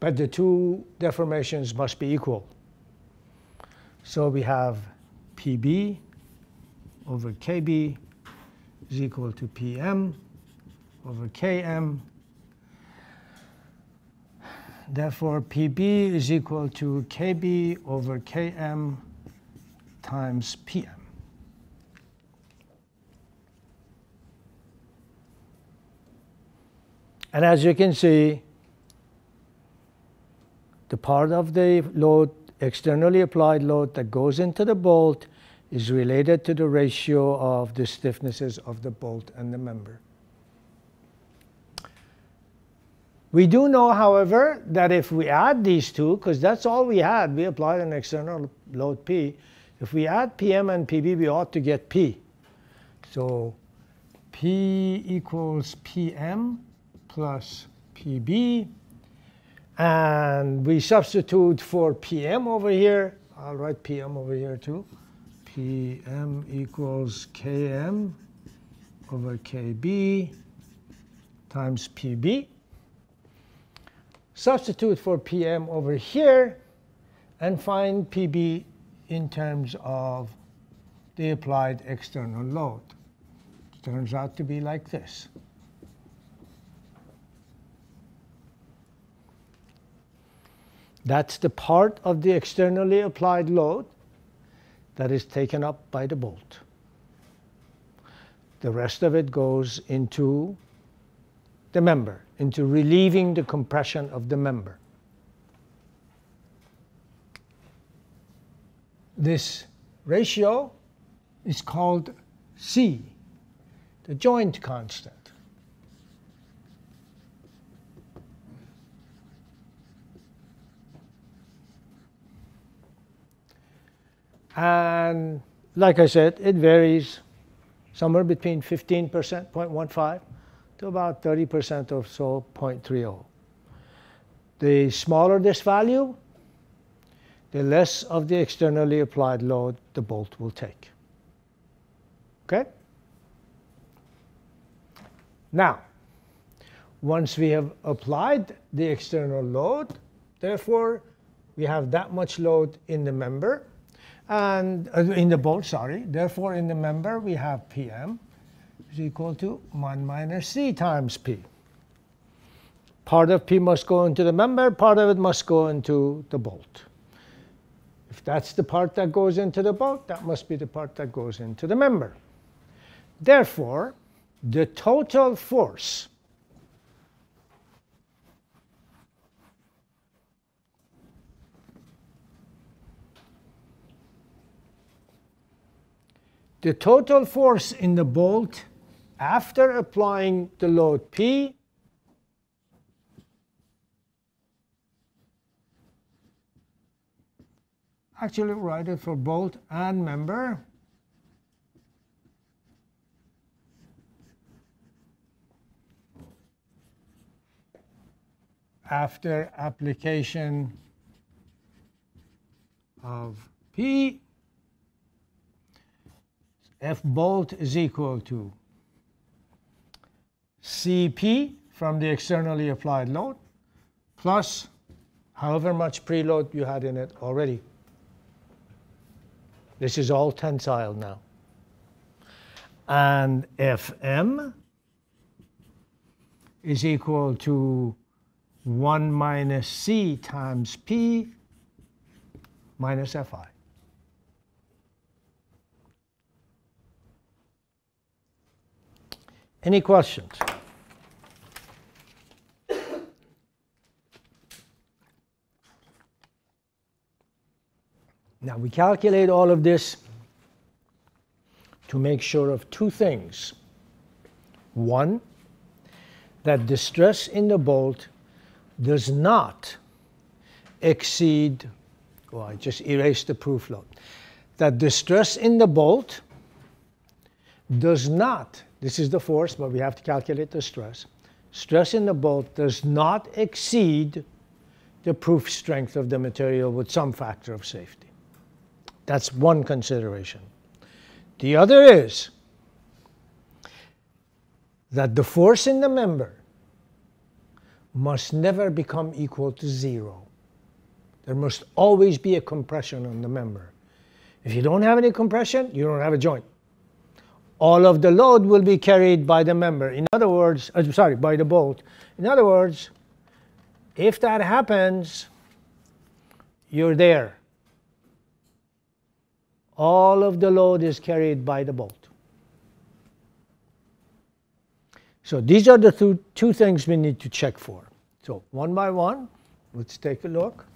But the two deformations must be equal. So we have P B over K B is equal to P M over K M. Therefore, P B is equal to K B over K M times P M. And as you can see, the part of the load, externally applied load that goes into the bolt is related to the ratio of the stiffnesses of the bolt and the member. We do know, however, that if we add these two, because that's all we had, we applied an external load P. If we add P M and P B, we ought to get P. So P equals P M plus P B. And we substitute for P M over here. I'll write P M over here too. P M equals K M over K B times P B. Substitute for P M over here and find P B in terms of the applied external load. It turns out to be like this. That's the part of the externally applied load that is taken up by the bolt. The rest of it goes into the member, into relieving the compression of the member. This ratio is called C, the joint constant. And like I said, it varies somewhere between fifteen percent, zero point one five, to about thirty percent or so, zero point three zero. The smaller this value, the less of the externally applied load the bolt will take. Okay? Now, once we have applied the external load, therefore, we have that much load in the member. And uh, in the bolt, sorry. Therefore, in the member, we have P M is equal to one minus C times P. Part of P must go into the member. Part of it must go into the bolt. If that's the part that goes into the bolt, that must be the part that goes into the member. Therefore, the total force The total force in the bolt after applying the load P actually write it for bolt and member after application of P. F bolt is equal to C P from the externally applied load plus however much preload you had in it already. This is all tensile now. and Fm is equal to one minus C times P minus Fi. Any questions? Now, we calculate all of this to make sure of two things. One, that the stress in the bolt does not exceed, well, I just erased the proof load, that the stress in the bolt does not, this is the force, but we have to calculate the stress, stress in the bolt does not exceed the proof strength of the material with some factor of safety. That's one consideration. The other is that the force in the member must never become equal to zero. There must always be a compression on the member. If you don't have any compression, you don't have a joint. All of the load will be carried by the member. In other words, uh, sorry, by the bolt. In other words, if that happens, you're there. All of the load is carried by the bolt. So these are the two, two things we need to check for. So one by one, let's take a look.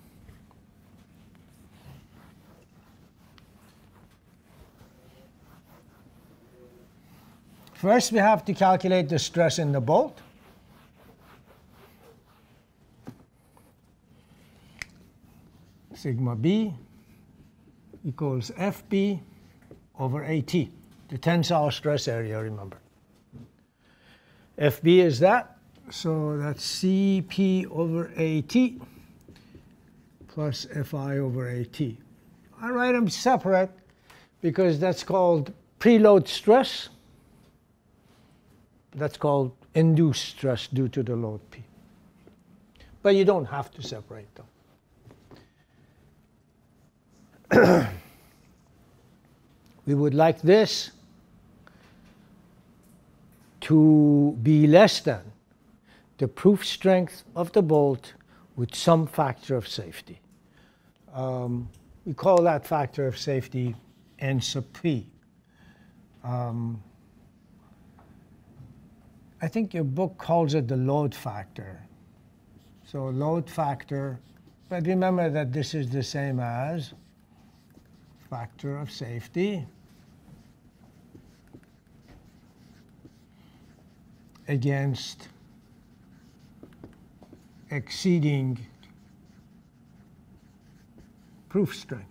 First, we have to calculate the stress in the bolt. Sigma B equals F B over AT, the tensile stress area, remember. F B is that, so that's C P over AT plus F I over AT. I write them separate because that's called preload stress. That's called induced stress due to the load P. But you don't have to separate them. We would like this to be less than the proof strength of the bolt with some factor of safety. Um, we call that factor of safety N sub P. Um, I think your book calls it the load factor. So load factor, but remember that this is the same as factor of safety. Against exceeding proof strength.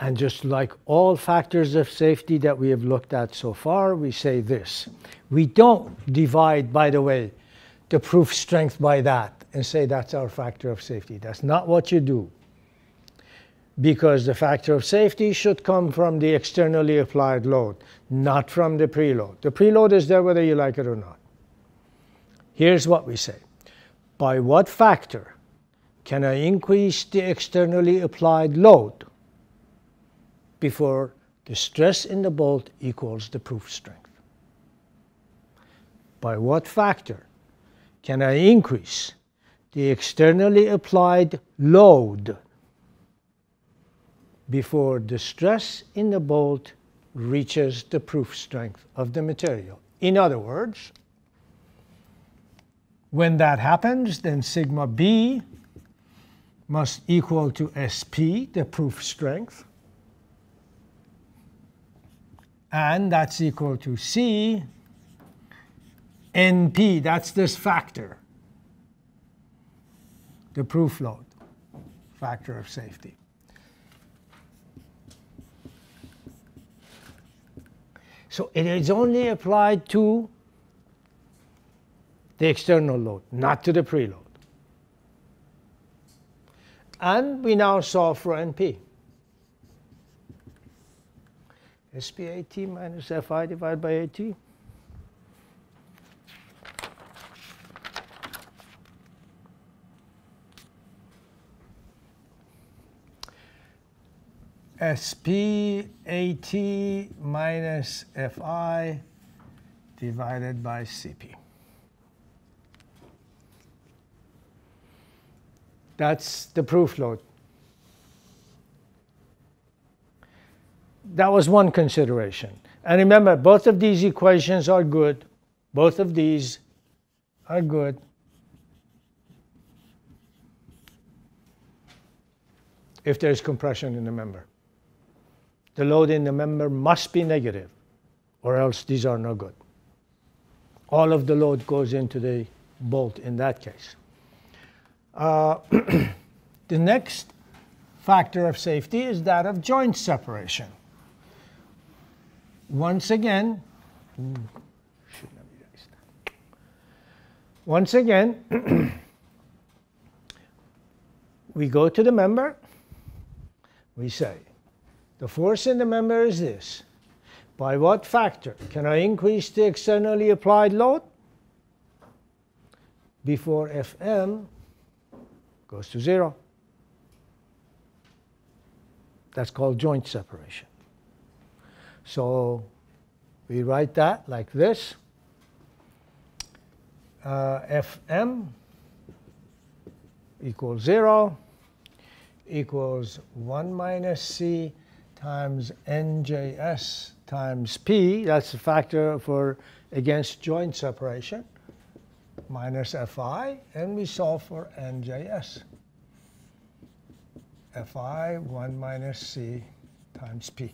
And just like all factors of safety that we have looked at so far, we say this. We don't divide, by the way, the proof strength by that and say that's our factor of safety. That's not what you do. Because the factor of safety should come from the externally applied load, not from the preload. The preload is there whether you like it or not. Here's what we say. By what factor can I increase the externally applied load before the stress in the bolt equals the proof strength? By what factor can I increase the externally applied load before the stress in the bolt reaches the proof strength of the material? In other words, when that happens, then sigma B must equal to S P, the proof strength, and that's equal to C N P, that's this factor, the proof load, factor of safety. So it is only applied to the external load, not to the preload. And we now solve for N P. S P A T minus F I divided by AT. S P A T minus F I divided by C P. That's the proof load. That was one consideration. And remember, both of these equations are good. Both of these are good. If there's compression in the member. The load in the member must be negative, or else these are no good. All of the load goes into the bolt in that case. Uh, the next factor of safety is that of joint separation. Once again, once again, we go to the member. We say, the force in the member is this. By what factor can I increase the externally applied load? Before F M goes to zero. That's called joint separation. So we write that like this. Uh, F M equals zero. Equals one minus C times N J S times P. That's the factor for against joint separation, minus F I, and we solve for N J S. F I, one minus C times P.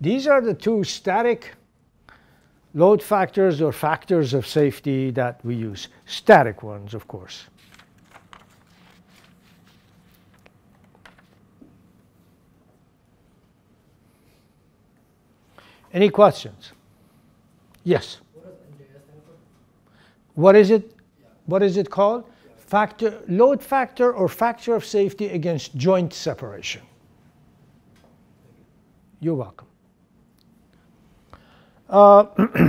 These are the two static load factors or factors of safety that we use. Static ones, of course. Any questions? Yes. What is it? What is it called? Factor, load factor or factor of safety against joint separation. You're welcome. Uh,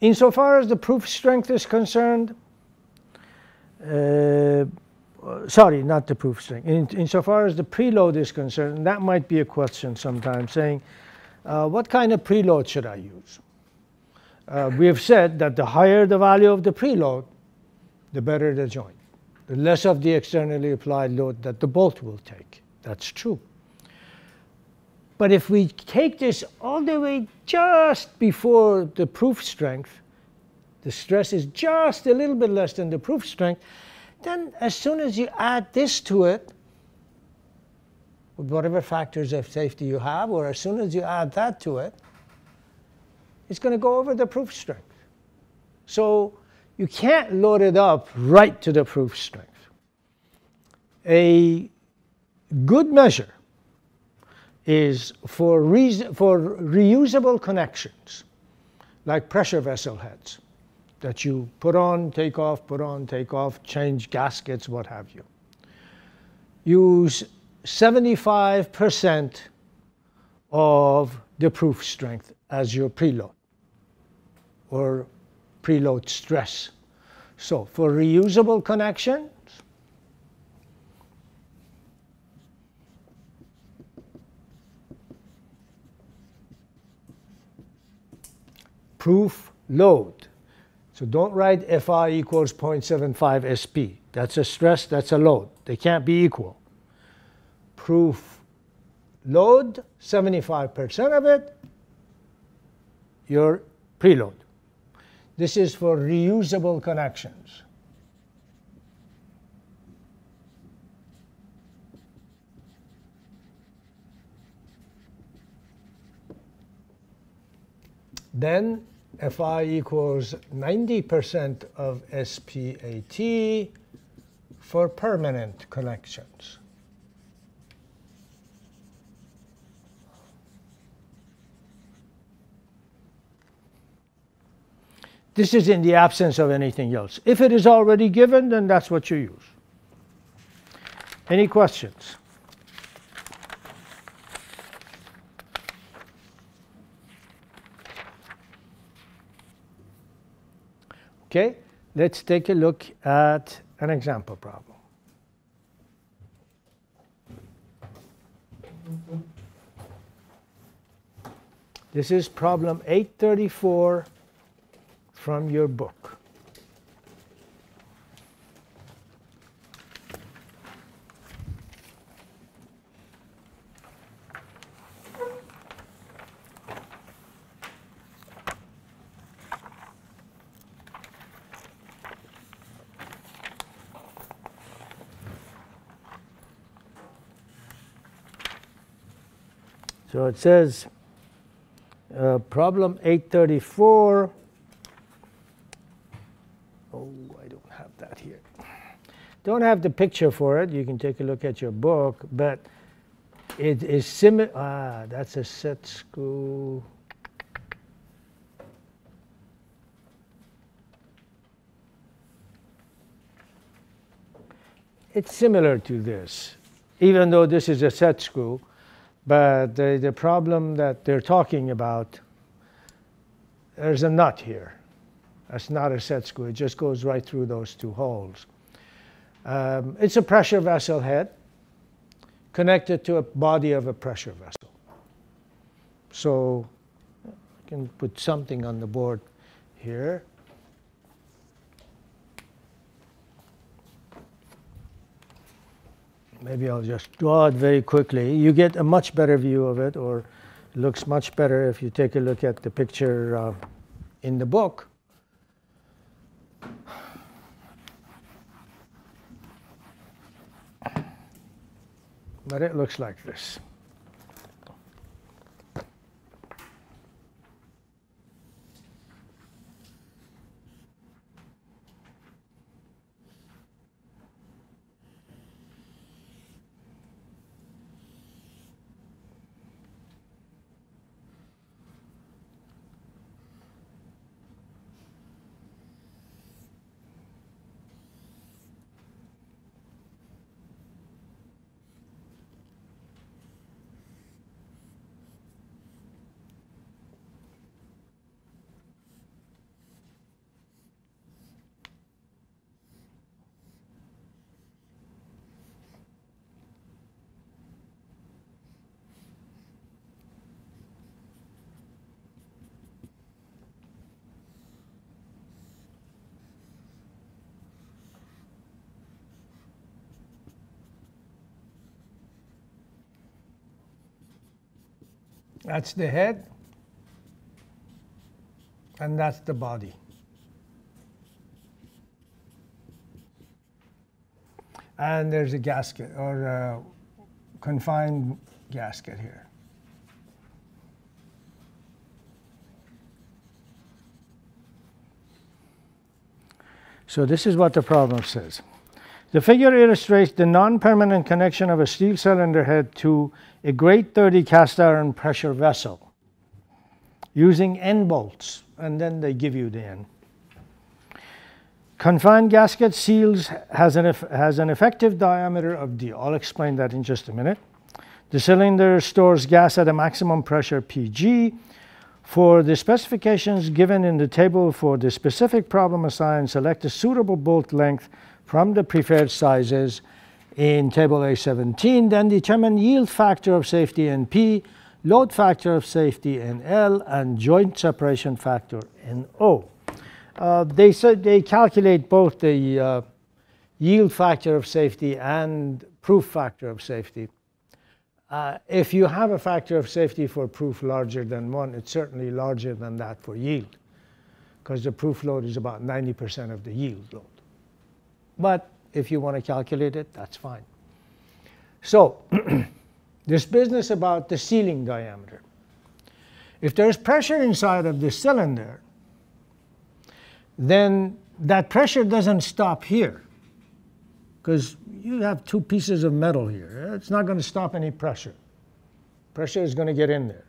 insofar as the proof strength is concerned, uh, sorry, not the proof string. In, insofar as the preload is concerned, that might be a question sometimes, saying, uh, what kind of preload should I use? Uh, we have said that the higher the value of the preload, the better the joint. The less of the externally applied load that the bolt will take. That's true. But if we take this all the way just before the proof strength, the stress is just a little bit less than the proof strength, then as soon as you add this to it, with whatever factors of safety you have, or as soon as you add that to it, it's going to go over the proof strength. So you can't load it up right to the proof strength. A good measure is for, reason, for reusable connections, like pressure vessel heads, that you put on, take off, put on, take off, change gaskets, what have you. Use seventy-five percent of the proof strength as your preload or preload stress. So for reusable connections, proof load. So don't write F I equals zero point seven five S P. That's a stress, that's a load. They can't be equal. Proof load, seventy-five percent of it, your preload. This is for reusable connections. Then F I equals ninety percent of S P A T for permanent connections. This is in the absence of anything else. If it is already given, then that's what you use. Any questions? Okay, let's take a look at an example problem. This is problem eight thirty-four from your book. So it says, uh, problem eight thirty-four, oh, I don't have that here. Don't have the picture for it. You can take a look at your book, but it is similar. Ah, that's a set screw. It's similar to this, even though this is a set screw. But the, the problem that they're talking about, there's a nut here. That's not a set screw. It just goes right through those two holes. Um, it's a pressure vessel head connected to a body of a pressure vessel. So I can put something on the board here. Maybe I'll just draw it very quickly. You get a much better view of it, or it looks much better if you take a look at the picture uh, in the book. But it looks like this. That's the head, and that's the body. And there's a gasket, or a confined gasket here. So this is what the problem says. The figure illustrates the non-permanent connection of a steel cylinder head to a grade thirty cast iron pressure vessel using end bolts, and then they give you the end. Confined gasket seals has an, has an effective diameter of D. I'll explain that in just a minute. The cylinder stores gas at a maximum pressure P G. For the specifications given in the table for the specific problem assigned, select a suitable bolt length from the preferred sizes in table A seventeen, then determine yield factor of safety N P, load factor of safety N L, and joint separation factor N O. Uh, they said they calculate both the uh, yield factor of safety and proof factor of safety. Uh, if you have a factor of safety for proof larger than one, it's certainly larger than that for yield, because the proof load is about ninety percent of the yield load. But if you want to calculate it, that's fine. So this business about the sealing diameter. If there's pressure inside of the cylinder, then that pressure doesn't stop here, because you have two pieces of metal here. It's not going to stop any pressure. Pressure is going to get in there.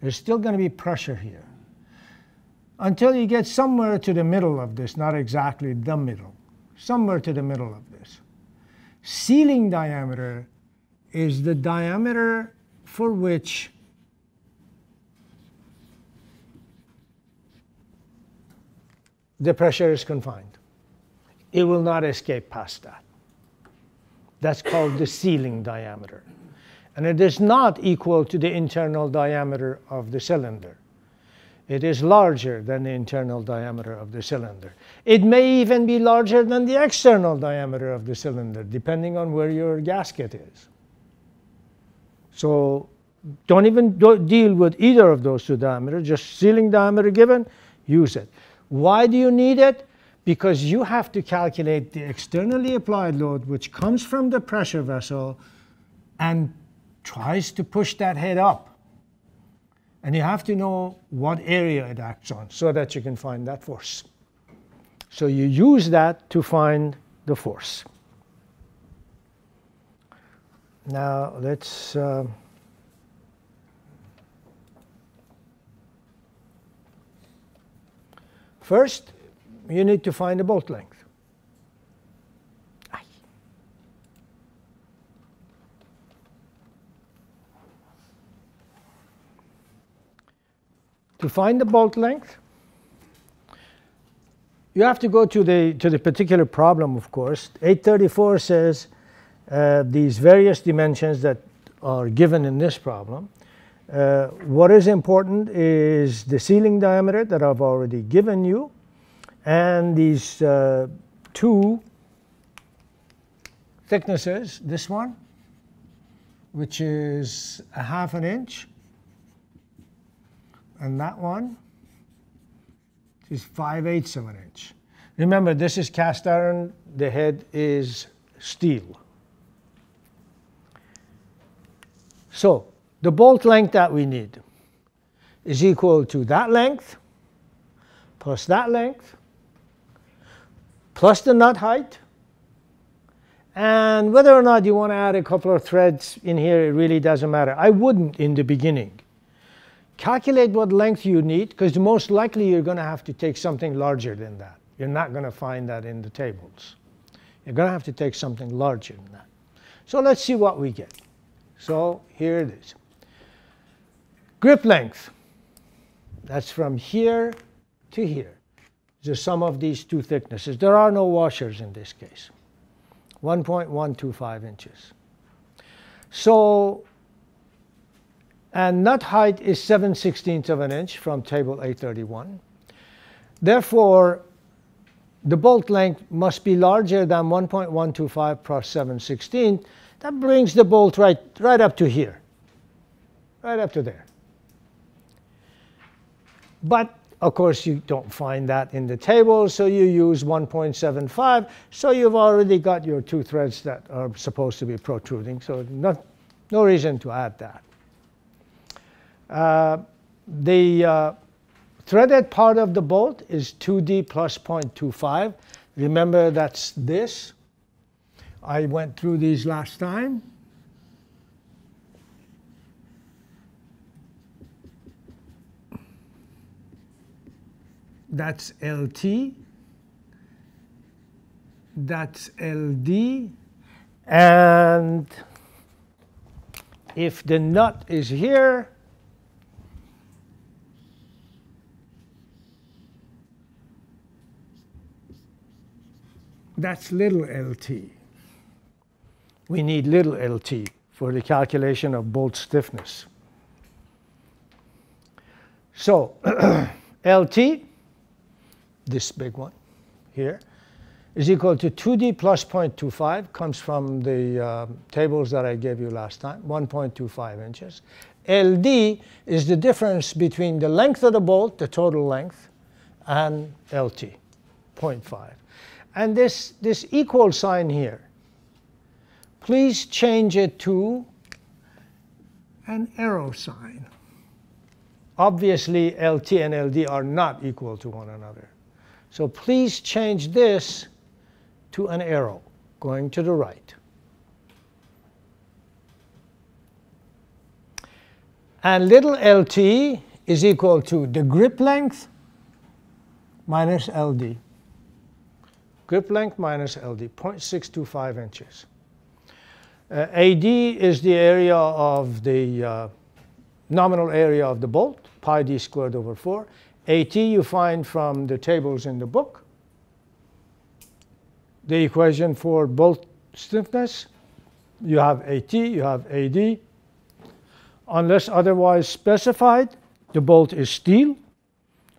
There's still going to be pressure here until you get somewhere to the middle of this, not exactly the middle. Somewhere to the middle of this. Sealing diameter is the diameter for which the pressure is confined. It will not escape past that. That's called the sealing diameter. and it is not equal to the internal diameter of the cylinder. It is larger than the internal diameter of the cylinder. It may even be larger than the external diameter of the cylinder, depending on where your gasket is. So don't even do deal with either of those two diameters, just ceiling diameter given, use it. Why do you need it? Because you have to calculate the externally applied load, which comes from the pressure vessel and tries to push that head up. And you have to know what area it acts on so that you can find that force. So you use that to find the force. Now let's uh, first you need to find the bolt length. To find the bolt length, you have to go to the, to the particular problem, of course. eight thirty-four says uh, these various dimensions that are given in this problem. Uh, what is important is the ceiling diameter that I've already given you, and these uh, two thicknesses, this one, which is a half an inch, and that one is five eighths of an inch. Remember, this is cast iron, the head is steel. So the bolt length that we need is equal to that length, plus that length, plus the nut height. And whether or not you want to add a couple of threads in here, it really doesn't matter. I wouldn't in the beginning. Calculate what length you need, because most likely you're going to have to take something larger than that. You're not going to find that in the tables. You're going to have to take something larger than that. So let's see what we get. So here it is. Grip length. That's from here to here. The sum of these two thicknesses. There are no washers in this case. one point one two five inches. So, and nut height is seven sixteenths of an inch from table eight thirty-one. Therefore, the bolt length must be larger than one point one two five plus seven sixteenths. That brings the bolt right, right up to here, right up to there. But, of course, you don't find that in the table, so you use one point seven five. So you've already got your two threads that are supposed to be protruding, so not, no reason to add that. Uh, the uh, threaded part of the bolt is two D plus zero point two five. Remember, that's this. I went through these last time. That's L T. That's L D. And if the nut is here, that's little L T. We need little L T for the calculation of bolt stiffness. So L T, this big one here, is equal to two D plus zero point two five, comes from the uh, tables that I gave you last time, one point two five inches. L D is the difference between the length of the bolt, the total length, and L T, zero point five. And this, this equal sign here, please change it to an arrow sign. Obviously, L T and L D are not equal to one another. So please change this to an arrow going to the right. And little L T is equal to the grip length minus L D. Grip length minus L D, zero point six two five inches. Uh, A D is the area of the uh, nominal area of the bolt, pi d squared over four. A T you find from the tables in the book. The equation for bolt stiffness, you have A T, you have A D, unless otherwise specified. The bolt is steel,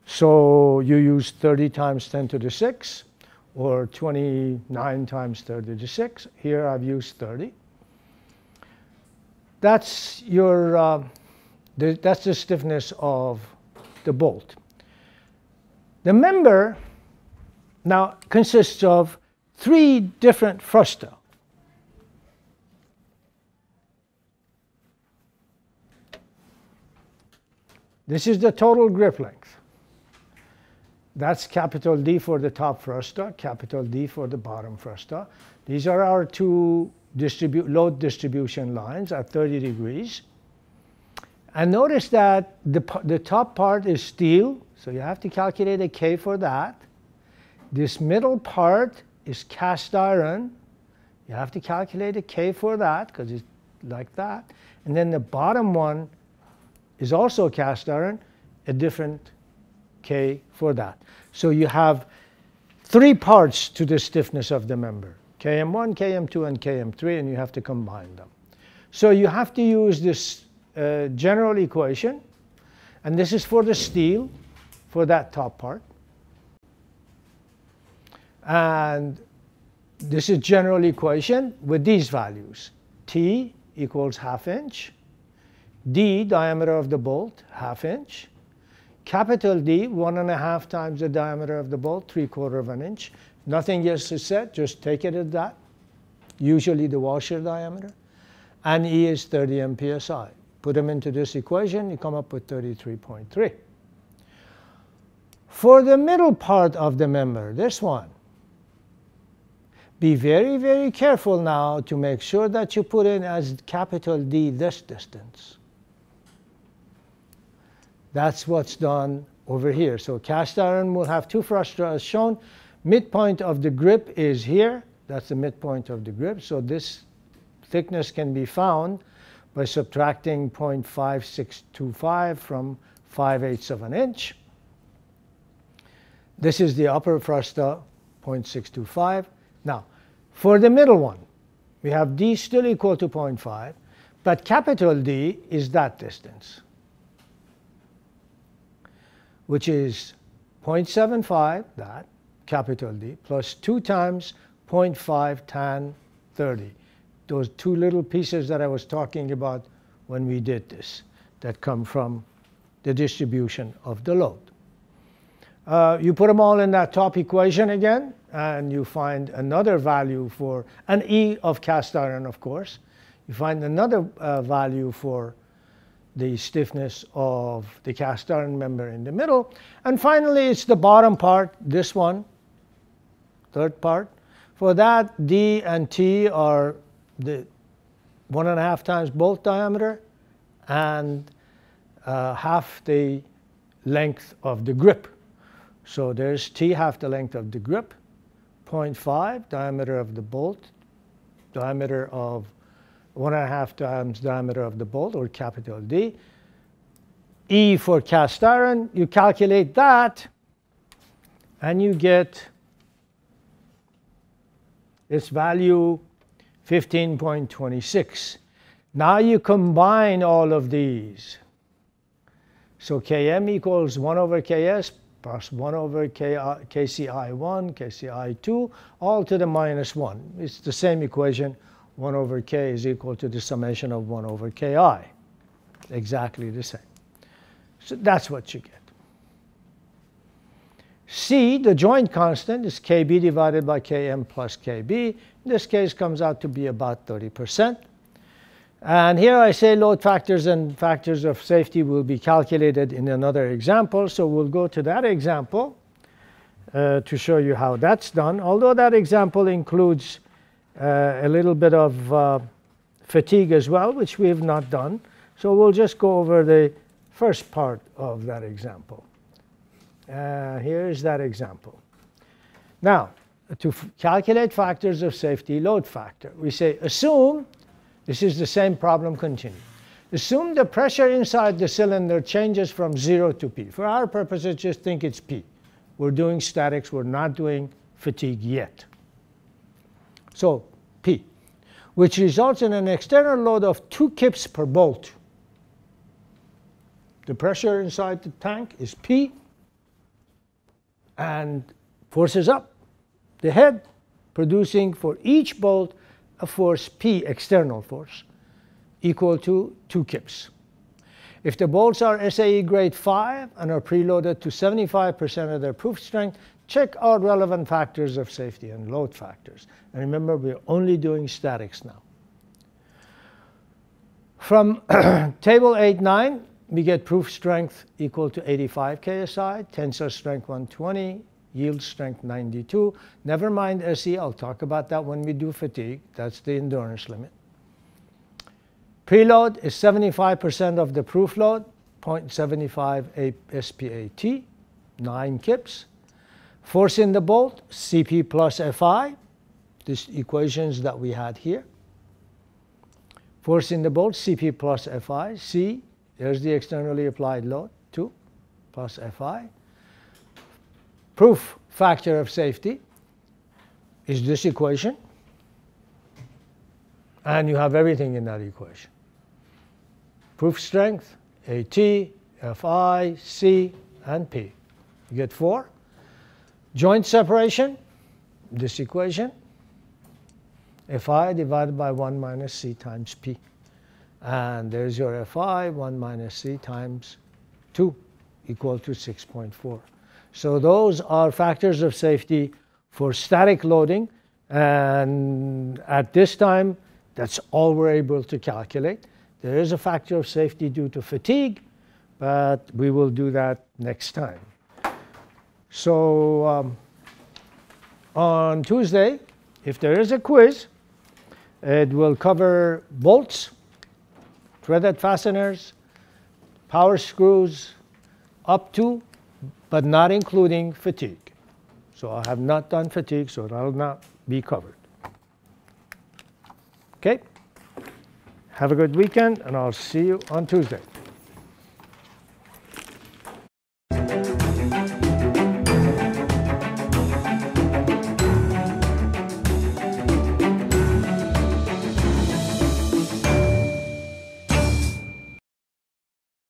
so you use thirty times ten to the six or twenty-nine times ten to the six. Here I've used thirty. That's your uh, the, that's the stiffness of the bolt. The member now consists of three different frusta. This is the total grip length. That's capital D for the top frusta, capital D for the bottom frusta. These are our two distribu- load distribution lines at thirty degrees. And notice that the, the top part is steel, so you have to calculate a K for that. This middle part is cast iron. You have to calculate a K for that because it's like that. And then the bottom one is also cast iron, a different K for that. So you have three parts to the stiffness of the member, K M one, K M two, and K M three, and you have to combine them. So you have to use this uh, general equation, and this is for the steel, for that top part. And this is general equation with these values. T equals half inch, D, diameter of the bolt, half inch. Capital D, one and a half times the diameter of the bolt, three quarter of an inch. Nothing else is said, just take it at that. Usually the washer diameter. And E is thirty M P S I. Put them into this equation, you come up with thirty-three point three. For the middle part of the member, this one, be very, very careful now to make sure that you put in as capital D this distance. That's what's done over here. So cast iron will have two frustra as shown. Midpoint of the grip is here. That's the midpoint of the grip. So this thickness can be found by subtracting zero point five six two five from five eighths of an inch. This is the upper frusta, zero point six two five. Now, for the middle one, we have D still equal to zero point five, but capital D is that distance, which is zero point seven five, that, capital D, plus two times zero point five tan thirty. Those two little pieces that I was talking about when we did this that come from the distribution of the load. Uh, you put them all in that top equation again, and you find another value for an E of cast iron, of course. You find another uh, value for the stiffness of the cast iron member in the middle. And finally, it's the bottom part, this one, third part. For that, D and T are the one and a half times bolt diameter and uh, half the length of the grip. So there's T, half the length of the grip, zero point five, diameter of the bolt, diameter of one and a half times diameter of the bolt, or capital D. E for cast iron, you calculate that, and you get its value fifteen point two six. Now you combine all of these. So K M equals one over K S plus one over K C I one, K C I two, all to the minus one. It's the same equation. one over K is equal to the summation of one over K I. Exactly the same. So that's what you get. C, the joint constant, is K B divided by K M plus K B. In this case, comes out to be about thirty percent. And here I say load factors and factors of safety will be calculated in another example. So we'll go to that example uh, to show you how that's done. Although that example includes Uh, a little bit of uh, fatigue as well, which we have not done. So we'll just go over the first part of that example. Uh, here is that example. Now, to calculate factors of safety, load factor, we say assume, this is the same problem continued. Assume the pressure inside the cylinder changes from zero to P. For our purposes, just think it's P. We're doing statics, we're not doing fatigue yet. So P, which results in an external load of two kips per bolt. The pressure inside the tank is P, and forces up the head, producing for each bolt a force P, external force, equal to two kips. If the bolts are S A E grade five and are preloaded to seventy-five percent of their proof strength, check our relevant factors of safety and load factors. And remember, we're only doing statics now. From table eight nine, we get proof strength equal to eighty-five K S I, tensor strength one twenty, yield strength ninety-two. Never mind S E, I'll talk about that when we do fatigue. That's the endurance limit. Preload is seventy-five percent of the proof load, zero point seven five S P A T, nine kips. Force in the bolt, C P plus F I, these equations that we had here. Force in the bolt, C P plus F I, C, there's the externally applied load, two, plus F I. Proof factor of safety is this equation, and you have everything in that equation. Proof strength, A T, F I, C, and P. You get four. Joint separation, this equation, F I divided by one minus C times P. And there's your F I, one minus C times two, equal to six point four. So those are factors of safety for static loading. And at this time, that's all we're able to calculate. There is a factor of safety due to fatigue, but we will do that next time. So um, on Tuesday, if there is a quiz, it will cover bolts, threaded fasteners, power screws, up to, but not including fatigue. So I have not done fatigue, so that will not be covered. Okay? Have a good weekend, and I'll see you on Tuesday.